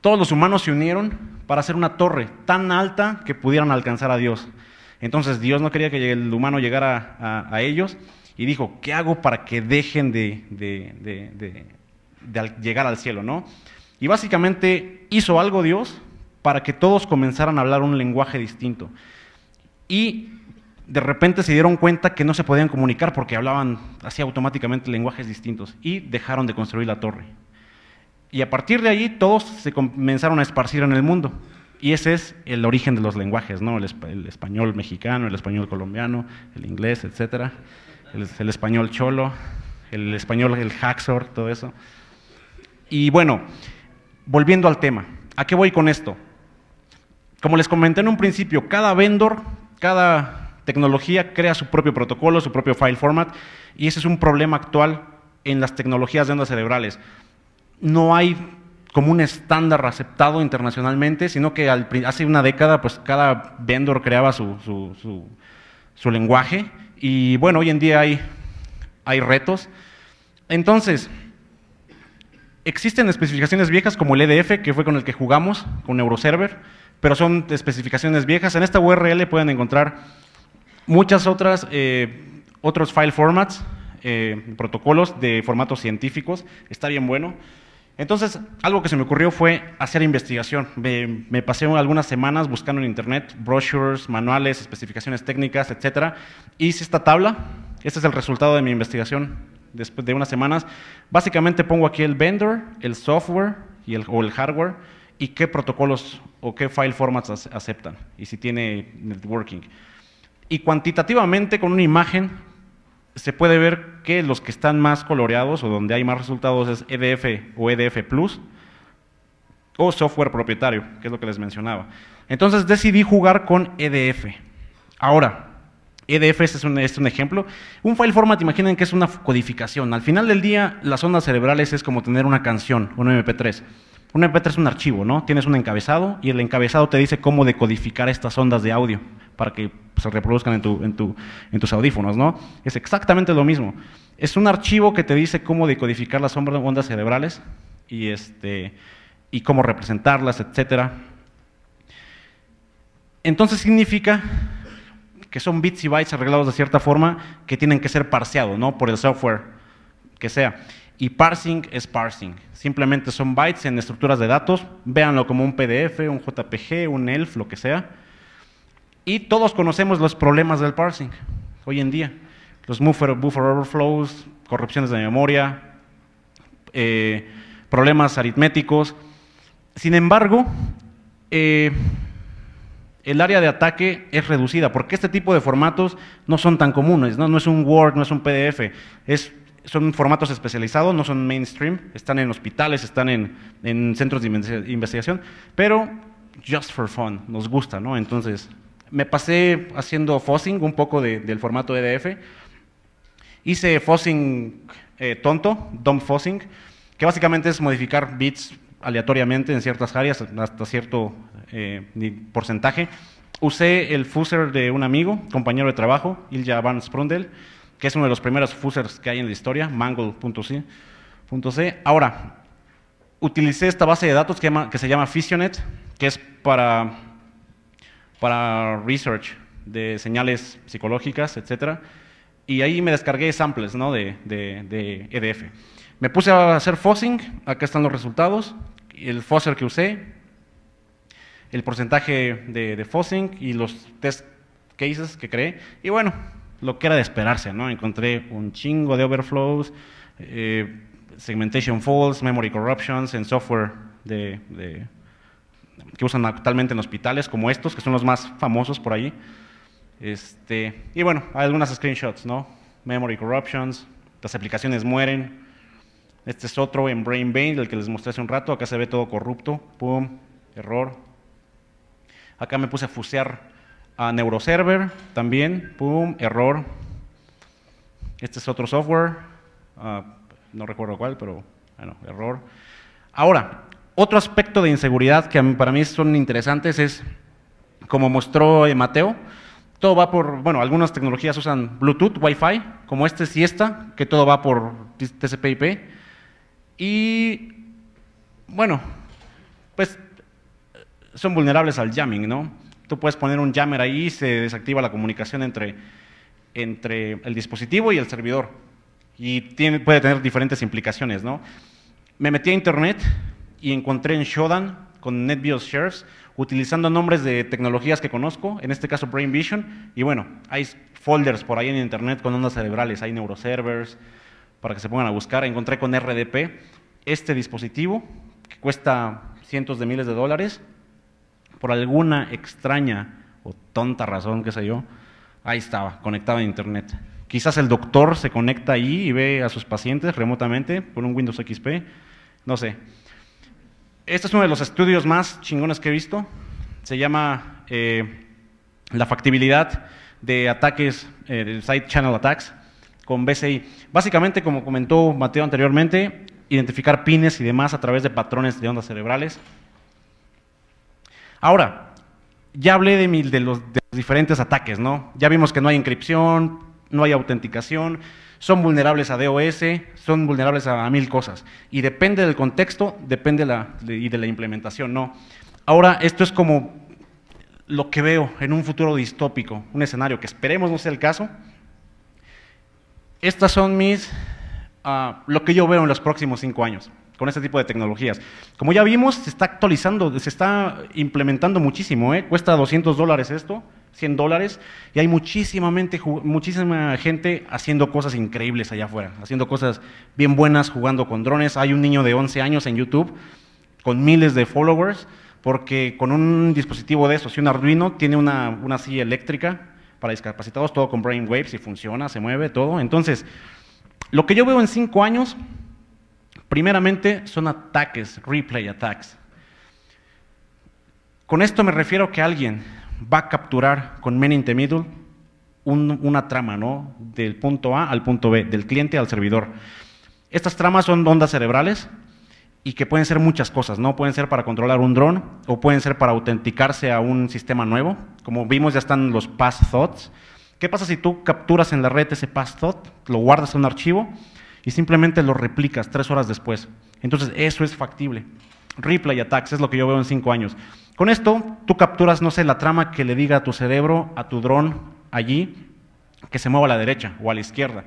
todos los humanos se unieron para hacer una torre tan alta que pudieran alcanzar a Dios. Entonces Dios no quería que el humano llegara a, a, a ellos y dijo, ¿qué hago para que dejen de, de, de, de, de llegar al cielo, ¿no? Y básicamente hizo algo Dios para que todos comenzaran a hablar un lenguaje distinto. Y de repente se dieron cuenta que no se podían comunicar porque hablaban así automáticamente lenguajes distintos y dejaron de construir la torre. Y a partir de ahí, todos se comenzaron a esparcir en el mundo. Y ese es el origen de los lenguajes, ¿no? El, el español mexicano, el español colombiano, el inglés, etcétera. El, el español cholo, el español, el Haxor, todo eso. Y bueno, volviendo al tema, ¿a qué voy con esto? Como les comenté en un principio, cada vendor, cada tecnología crea su propio protocolo, su propio file format, y ese es un problema actual en las tecnologías de ondas cerebrales. No hay como un estándar aceptado internacionalmente, sino que al, hace una década pues cada vendor creaba su, su, su, su lenguaje y bueno, hoy en día hay, hay retos. Entonces, existen especificaciones viejas como el E D F, que fue con el que jugamos, con Neuroserver, pero son especificaciones viejas. En esta U R L pueden encontrar muchas otras, eh, otros file formats, eh, protocolos de formatos científicos, está bien bueno. Entonces, algo que se me ocurrió fue hacer investigación. Me, me pasé algunas semanas buscando en internet brochures, manuales, especificaciones técnicas, etcétera. Hice esta tabla, este es el resultado de mi investigación después de unas semanas. Básicamente pongo aquí el vendor, el software y el, o el hardware y qué protocolos o qué file formats aceptan y si tiene networking. Y cuantitativamente con una imagen se puede ver que los que están más coloreados o donde hay más resultados es E D F o E D F Plus o software propietario, que es lo que les mencionaba. Entonces decidí jugar con E D F. Ahora, E D F es un, es un ejemplo. Un file format, imaginen que es una codificación. Al final del día, las ondas cerebrales es como tener una canción, un M P tres. Un M P tres es un archivo, ¿no? Tienes un encabezado y el encabezado te dice cómo decodificar estas ondas de audio para que se reproduzcan en, tu, en, tu, en tus audífonos, ¿no? Es exactamente lo mismo. Es un archivo que te dice cómo decodificar las ondas cerebrales y, este, y cómo representarlas, etcétera. Entonces significa que son bits y bytes arreglados de cierta forma que tienen que ser parseados, ¿no? Por el software que sea. Y parsing es parsing, simplemente son bytes en estructuras de datos, véanlo como un P D F, un J P G, un E L F, lo que sea. Y todos conocemos los problemas del parsing hoy en día, los buffer, buffer overflows, corrupciones de memoria, eh, problemas aritméticos. Sin embargo, eh, el área de ataque es reducida, porque este tipo de formatos no son tan comunes, no, no es un Word, no es un P D F, es son formatos especializados, no son mainstream, están en hospitales, están en, en centros de investigación, pero just for fun, nos gusta, ¿no? Entonces, me pasé haciendo fuzzing un poco de, del formato E D F, hice fuzzing eh, tonto, dumb fuzzing, que básicamente es modificar bits aleatoriamente en ciertas áreas, hasta cierto eh, porcentaje. Usé el fuzzer de un amigo, compañero de trabajo, Ilja Van Sprundel, que es uno de los primeros fuzzers que hay en la historia, mangle punto c. Ahora, utilicé esta base de datos que, llama, que se llama Fisionet, que es para, para research de señales psicológicas, etcétera. Y ahí me descargué samples, ¿no?, de, de, de E D F. Me puse a hacer fuzzing, acá están los resultados, el fuzzer que usé, el porcentaje de, de fuzzing y los test cases que creé. Y bueno, lo que era de esperarse, ¿no? Encontré un chingo de overflows, eh, segmentation faults, memory corruptions en software de, de, que usan actualmente en hospitales, como estos, que son los más famosos por ahí. Este, y bueno, hay algunas screenshots, ¿no? Memory corruptions, las aplicaciones mueren. Este es otro en BrainVein, el que les mostré hace un rato. Acá se ve todo corrupto, pum, error. Acá me puse a fusear a Neuroserver también, pum, error. Este es otro software, uh, no recuerdo cuál, pero bueno, error. Ahora, otro aspecto de inseguridad que para mí son interesantes es, como mostró Mateo, todo va por, bueno, algunas tecnologías usan Bluetooth, Wi-Fi, como este y esta, que todo va por T C P I P. Y bueno, pues son vulnerables al jamming, ¿no? Tú puedes poner un jammer ahí y se desactiva la comunicación entre, entre el dispositivo y el servidor. Y tiene, puede tener diferentes implicaciones, ¿no? Me metí a internet y encontré en Shodan con NetBIOS Shares, utilizando nombres de tecnologías que conozco, en este caso Brain Vision, y bueno, hay folders por ahí en internet con ondas cerebrales, hay neuroservers, para que se pongan a buscar. Encontré con R D P este dispositivo, que cuesta cientos de miles de dólares, por alguna extraña o tonta razón, qué sé yo, ahí estaba, conectado a internet. Quizás el doctor se conecta ahí y ve a sus pacientes remotamente con un Windows X P, no sé. Este es uno de los estudios más chingones que he visto, se llama eh, la factibilidad de ataques, eh, de side channel attacks con B C I. Básicamente, como comentó Mateo anteriormente, identificar pines y demás a través de patrones de ondas cerebrales. Ahora, ya hablé de, mi, de, los, de los diferentes ataques, ¿no? Ya vimos que no hay encripción, no hay autenticación, son vulnerables a D O S, son vulnerables a, a mil cosas. Y depende del contexto, depende la, de, y de la implementación, ¿no? Ahora, esto es como lo que veo en un futuro distópico, un escenario que esperemos no sea el caso. Estas son mis, uh, lo que yo veo en los próximos cinco años. Con este tipo de tecnologías. Como ya vimos, se está actualizando, se está implementando muchísimo, ¿eh? Cuesta doscientos dólares esto, cien dólares, y hay muchísima, mente, muchísima gente haciendo cosas increíbles allá afuera, haciendo cosas bien buenas, jugando con drones. Hay un niño de once años en YouTube con miles de followers, porque con un dispositivo de esos, y un Arduino, tiene una, una silla eléctrica para discapacitados, todo con brainwaves y funciona, se mueve, todo. Entonces, lo que yo veo en cinco años… Primeramente, son ataques, replay attacks. Con esto me refiero que alguien va a capturar con man in the middle un, una trama, ¿no? Del punto A al punto B, del cliente al servidor. Estas tramas son ondas cerebrales y que pueden ser muchas cosas, ¿no? Pueden ser para controlar un dron o pueden ser para autenticarse a un sistema nuevo. Como vimos, ya están los passthoughts. ¿Qué pasa si tú capturas en la red ese passthought, lo guardas en un archivo y simplemente lo replicas tres horas después? Entonces, eso es factible. Replay attacks es lo que yo veo en cinco años. Con esto, tú capturas, no sé, la trama que le diga a tu cerebro, a tu dron, allí, que se mueva a la derecha o a la izquierda.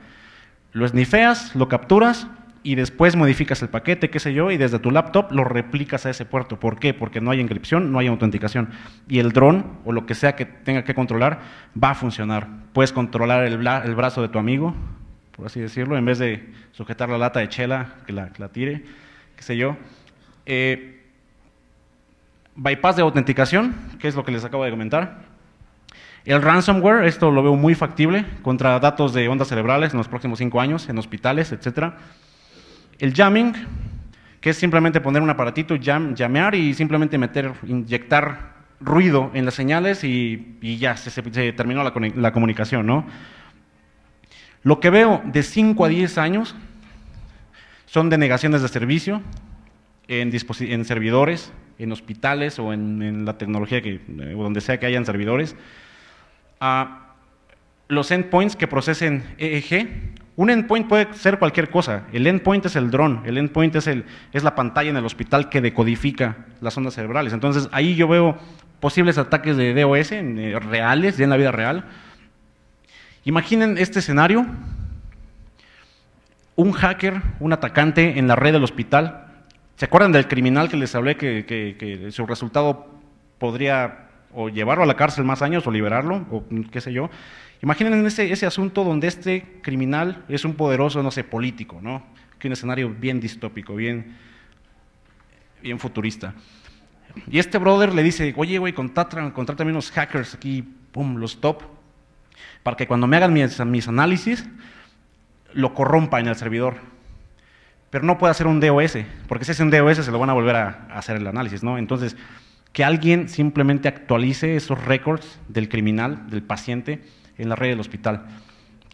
Lo snifeas, lo capturas y después modificas el paquete, qué sé yo, y desde tu laptop lo replicas a ese puerto. ¿Por qué? Porque no hay encripción, no hay autenticación. Y el dron, o lo que sea que tenga que controlar, va a funcionar. Puedes controlar el, bra- el brazo de tu amigo, por así decirlo, en vez de sujetar la lata de chela, que la, que la tire, qué sé yo. Eh, bypass de autenticación, que es lo que les acabo de comentar. El ransomware, esto lo veo muy factible, contra datos de ondas cerebrales en los próximos cinco años, en hospitales, etcétera. El jamming, que es simplemente poner un aparatito, jam, jamear y simplemente meter, inyectar ruido en las señales y, y ya, se, se, se terminó la, la comunicación, ¿no? Lo que veo de cinco a diez años son denegaciones de servicio en, en servidores, en hospitales o en, en la tecnología, que, donde sea que hayan servidores. Ah, los endpoints que procesen E E G. Un endpoint puede ser cualquier cosa. El endpoint es el dron, el endpoint es, el, es la pantalla en el hospital que decodifica las ondas cerebrales. Entonces, ahí yo veo posibles ataques de D O S en, reales, ya en la vida real. Imaginen este escenario. Un hacker, un atacante en la red del hospital. ¿Se acuerdan del criminal que les hablé que, que, que su resultado podría o llevarlo a la cárcel más años o liberarlo, o qué sé yo? Imaginen ese, ese asunto donde este criminal es un poderoso, no sé, político, ¿no? Que un escenario bien distópico, bien, bien futurista. Y este brother le dice, oye, güey, contrátame unos hackers aquí, pum, los top, para que cuando me hagan mis, mis análisis, lo corrompa en el servidor. Pero no puede hacer un D O S, porque si es un D O S se lo van a volver a, a hacer el análisis, ¿no? Entonces, que alguien simplemente actualice esos récords del criminal, del paciente, en la red del hospital.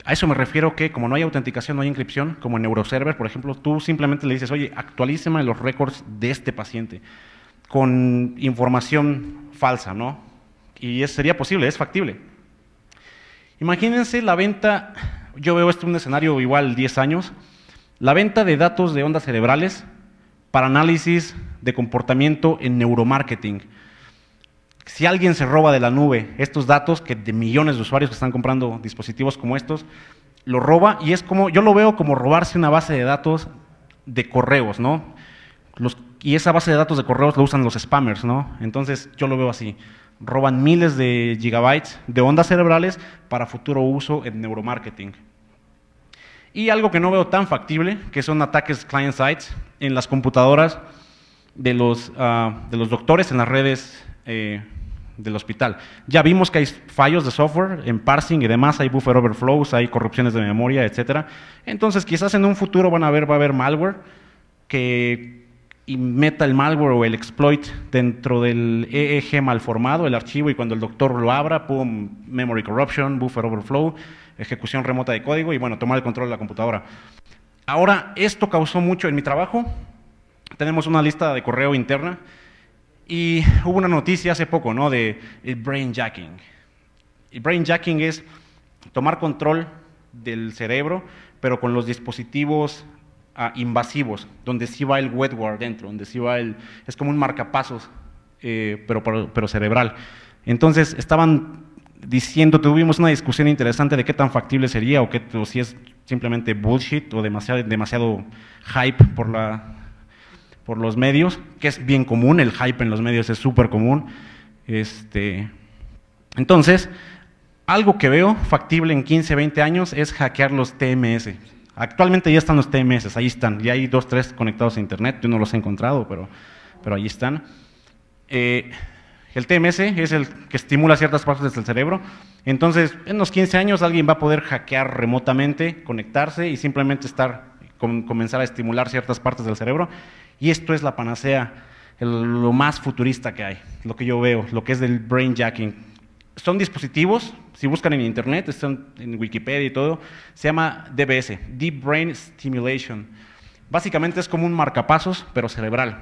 A eso me refiero que, como no hay autenticación, no hay inscripción, como en Neuroserver, por ejemplo, tú simplemente le dices, oye, actualízame los récords de este paciente, con información falsa, ¿no? Y eso sería posible, es factible. Imagínense la venta, yo veo este un escenario igual diez años, la venta de datos de ondas cerebrales para análisis de comportamiento en neuromarketing. Si alguien se roba de la nube estos datos, que de millones de usuarios que están comprando dispositivos como estos, lo roba y es como, yo lo veo como robarse una base de datos de correos, ¿no? Los, y esa base de datos de correos lo usan los spammers, ¿no? Entonces yo lo veo así, roban miles de gigabytes de ondas cerebrales para futuro uso en neuromarketing. Y algo que no veo tan factible, que son ataques client-sites en las computadoras de los, uh, de los doctores en las redes eh, del hospital. Ya vimos que hay fallos de software en parsing y demás, hay buffer overflows, hay corrupciones de memoria, etcétera. Entonces, quizás en un futuro van a ver, va a haber malware que y meta el malware o el exploit dentro del E E G malformado, el archivo, y cuando el doctor lo abra, pum, memory corruption, buffer overflow, ejecución remota de código y bueno, tomar el control de la computadora. Ahora, esto causó mucho en mi trabajo, tenemos una lista de correo interna y hubo una noticia hace poco, ¿no?, de brainjacking. El brainjacking es tomar control del cerebro, pero con los dispositivos Uh, invasivos, donde sí va el wetware dentro, donde sí va el… es como un marcapasos, eh, pero, pero, pero cerebral. Entonces, estaban diciendo, tuvimos una discusión interesante de qué tan factible sería o, qué, o si es simplemente bullshit o demasiado, demasiado hype por, la, por los medios, que es bien común, el hype en los medios es súper común. Este, entonces, algo que veo factible en quince, veinte años es hackear los T M S. Actualmente ya están los T M S, ahí están, ya hay dos, tres conectados a internet, yo no los he encontrado, pero, pero ahí están. Eh, el T M S es el que estimula ciertas partes del cerebro, entonces en los quince años alguien va a poder hackear remotamente, conectarse y simplemente estar, com, comenzar a estimular ciertas partes del cerebro, y esto es la panacea, el, lo más futurista que hay, lo que yo veo, lo que es del brainjacking. Son dispositivos, si buscan en internet, están en Wikipedia y todo, se llama D B S, Deep Brain Stimulation. Básicamente es como un marcapasos, pero cerebral.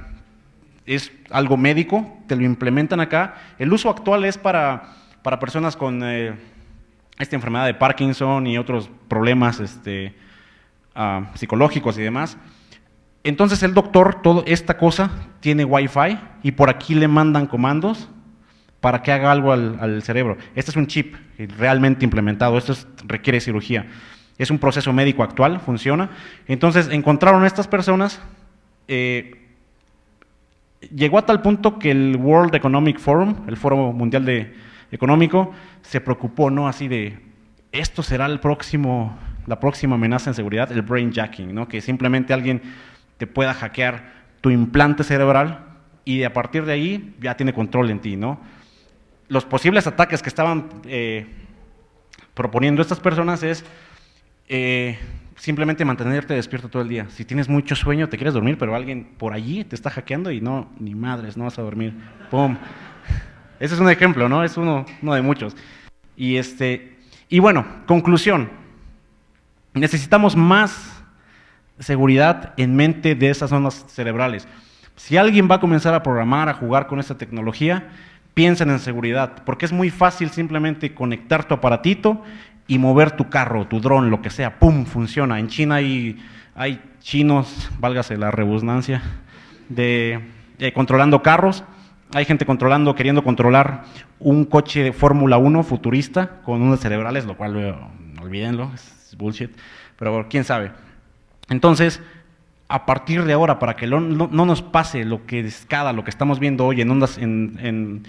Es algo médico, te lo implementan acá. El uso actual es para, para personas con eh, esta enfermedad de Parkinson y otros problemas este, uh, psicológicos y demás. Entonces el doctor, toda esta cosa, tiene Wi-Fi y por aquí le mandan comandos para que haga algo al, al cerebro. Este es un chip realmente implementado, esto es, requiere cirugía. Es un proceso médico actual, funciona. Entonces, encontraron a estas personas, eh, llegó a tal punto que el World Economic Forum, el Foro Mundial de Económico, se preocupó, ¿no?, así de, esto será el próximo, la próxima amenaza en seguridad, el brainjacking, ¿no?, que simplemente alguien te pueda hackear tu implante cerebral y a partir de ahí ya tiene control en ti, ¿no? los posibles ataques que estaban eh, proponiendo estas personas es eh, simplemente mantenerte despierto todo el día. Si tienes mucho sueño, te quieres dormir, pero alguien por allí te está hackeando y no, ni madres, no vas a dormir. ¡Pum! Ese es un ejemplo, ¿no? Es uno, uno de muchos. Y, este, y bueno, conclusión. Necesitamos más seguridad en mente de esas zonas cerebrales. Si alguien va a comenzar a programar, a jugar con esta tecnología, piensen en seguridad, porque es muy fácil simplemente conectar tu aparatito y mover tu carro, tu dron, lo que sea, ¡pum!, funciona. En China hay, hay chinos, válgase la redundancia, de, eh, controlando carros. Hay gente controlando, queriendo controlar un coche de Fórmula uno futurista con unos cerebrales, lo cual, eh, olvídenlo, es bullshit, pero quién sabe. Entonces, a partir de ahora, para que lo, no, no nos pase lo que escala, lo que estamos viendo hoy en ondas, en, en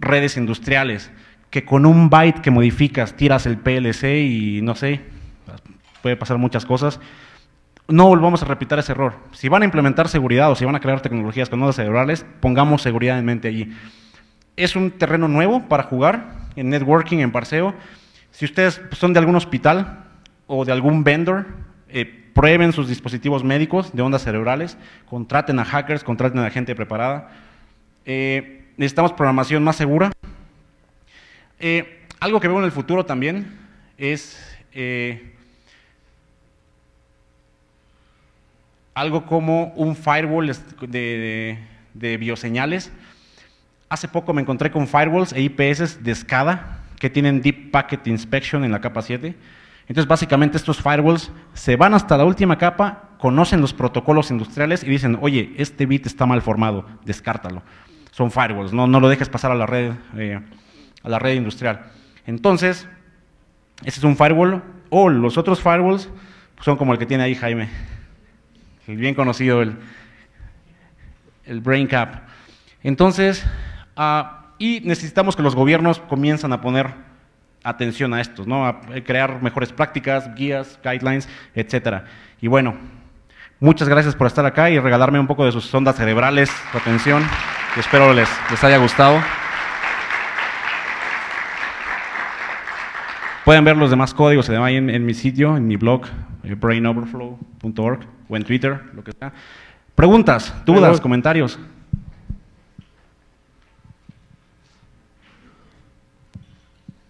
redes industriales, que con un byte que modificas tiras el P L C y no sé, puede pasar muchas cosas. No volvamos a repitar ese error. Si van a implementar seguridad o si van a crear tecnologías con ondas cerebrales, pongamos seguridad en mente allí. Es un terreno nuevo para jugar en networking, en parseo. Si ustedes son de algún hospital o de algún vendor, eh, prueben sus dispositivos médicos de ondas cerebrales, contraten a hackers, contraten a gente preparada. Eh, necesitamos programación más segura. Eh, algo que veo en el futuro también es eh, algo como un firewall de, de, de bioseñales. Hace poco me encontré con firewalls e I P S de escada que tienen Deep Packet Inspection en la capa siete. Entonces, básicamente estos firewalls se van hasta la última capa, conocen los protocolos industriales y dicen, oye, este bit está mal formado, descártalo. Son firewalls, no, no lo dejes pasar a la red eh, a la red industrial. Entonces, ese es un firewall, o los otros firewalls son como el que tiene ahí Jaime, el bien conocido, el, el brain cap. Entonces, uh, y necesitamos que los gobiernos comiencen a poner atención a estos, ¿no? A crear mejores prácticas, guías, guidelines, etcétera. Y bueno, muchas gracias por estar acá y regalarme un poco de sus ondas cerebrales, su atención. Y espero les, les haya gustado. Pueden ver los demás códigos ahí en, en mi sitio, en mi blog, brain overflow punto org, o en Twitter, lo que sea. Preguntas, dudas, comentarios.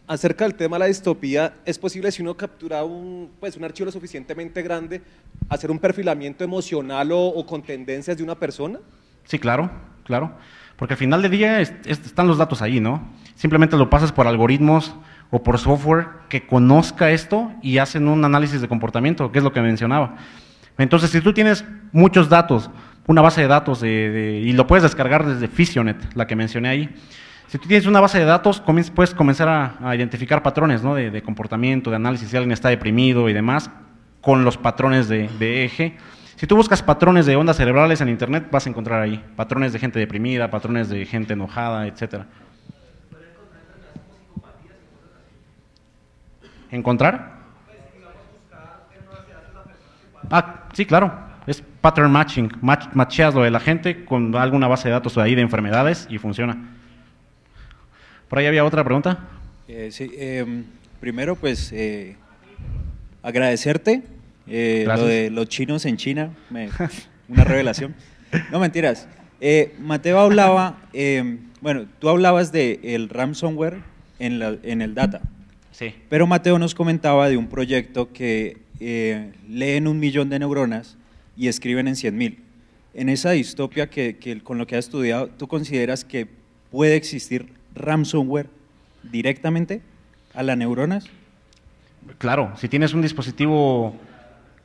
Acerca del tema de la distopía, ¿es posible, si uno captura un, pues, un archivo lo suficientemente grande, hacer un perfilamiento emocional o, o con tendencias de una persona? Sí, claro, claro. Porque al final del día es, es, están los datos ahí, ¿no? Simplemente lo pasas por algoritmos o por software que conozca esto y hacen un análisis de comportamiento, que es lo que mencionaba. Entonces, si tú tienes muchos datos, una base de datos, de, de, y lo puedes descargar desde Fisionet, la que mencioné ahí. Si tú tienes una base de datos, puedes comenzar a, a identificar patrones, ¿no? de, de comportamiento, de análisis, si alguien está deprimido y demás, con los patrones de, de E E G. Si tú buscas patrones de ondas cerebrales en internet, vas a encontrar ahí patrones de gente deprimida, patrones de gente enojada, etcétera. ¿Encontrar? Ah, sí, claro. Es pattern matching. Match, macheas lo de la gente con alguna base de datos ahí de enfermedades y funciona. ¿Por ahí había otra pregunta? Eh, sí, eh, primero pues eh, agradecerte, eh, lo de los chinos en China, me, una revelación. No, mentiras. Eh, Mateo hablaba, eh, bueno, tú hablabas de el ransomware en, la, en el data. Sí. Pero Mateo nos comentaba de un proyecto que eh, leen un millón de neuronas y escriben en cien mil. En esa distopia que, que con lo que has estudiado, ¿tú consideras que puede existir ransomware directamente a las neuronas? Claro, si tienes un dispositivo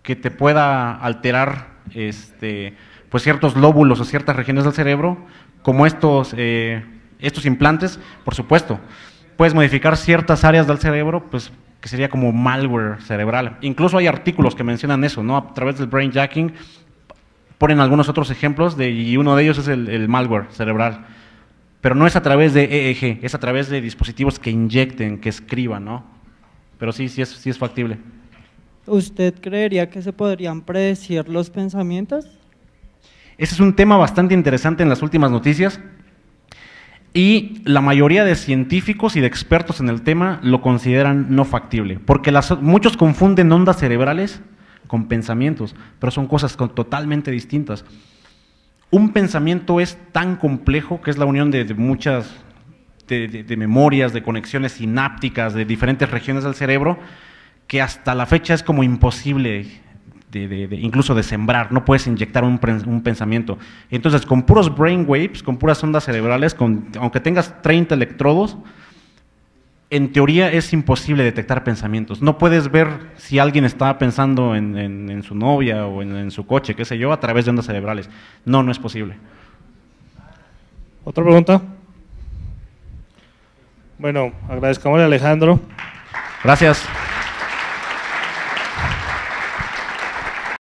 que te pueda alterar este, pues ciertos lóbulos o ciertas regiones del cerebro, como estos, eh, estos implantes, por supuesto, puedes modificar ciertas áreas del cerebro, pues que sería como malware cerebral. Incluso hay artículos que mencionan eso, ¿no? A través del brain jacking ponen algunos otros ejemplos de, y uno de ellos es el, el malware cerebral. Pero no es a través de E E G, es a través de dispositivos que inyecten, que escriban, ¿no? Pero sí, sí es, sí es factible. ¿Usted creería que se podrían predecir los pensamientos? Ese es un tema bastante interesante en las últimas noticias. y la mayoría de científicos y de expertos en el tema lo consideran no factible, porque las, muchos confunden ondas cerebrales con pensamientos, pero son cosas con, totalmente distintas. Un pensamiento es tan complejo que es la unión de, de muchas de, de, de memorias, de conexiones sinápticas, de diferentes regiones del cerebro, que hasta la fecha es como imposible de, de, de, incluso de sembrar, no puedes inyectar un, un pensamiento. Entonces, con puros brainwaves, con puras ondas cerebrales, con, aunque tengas treinta electrodos, en teoría es imposible detectar pensamientos. No puedes ver si alguien está pensando en, en, en su novia o en, en su coche, qué sé yo, a través de ondas cerebrales. No, no es posible. ¿Otra pregunta? Bueno, agradezcamos a Alejandro. Gracias.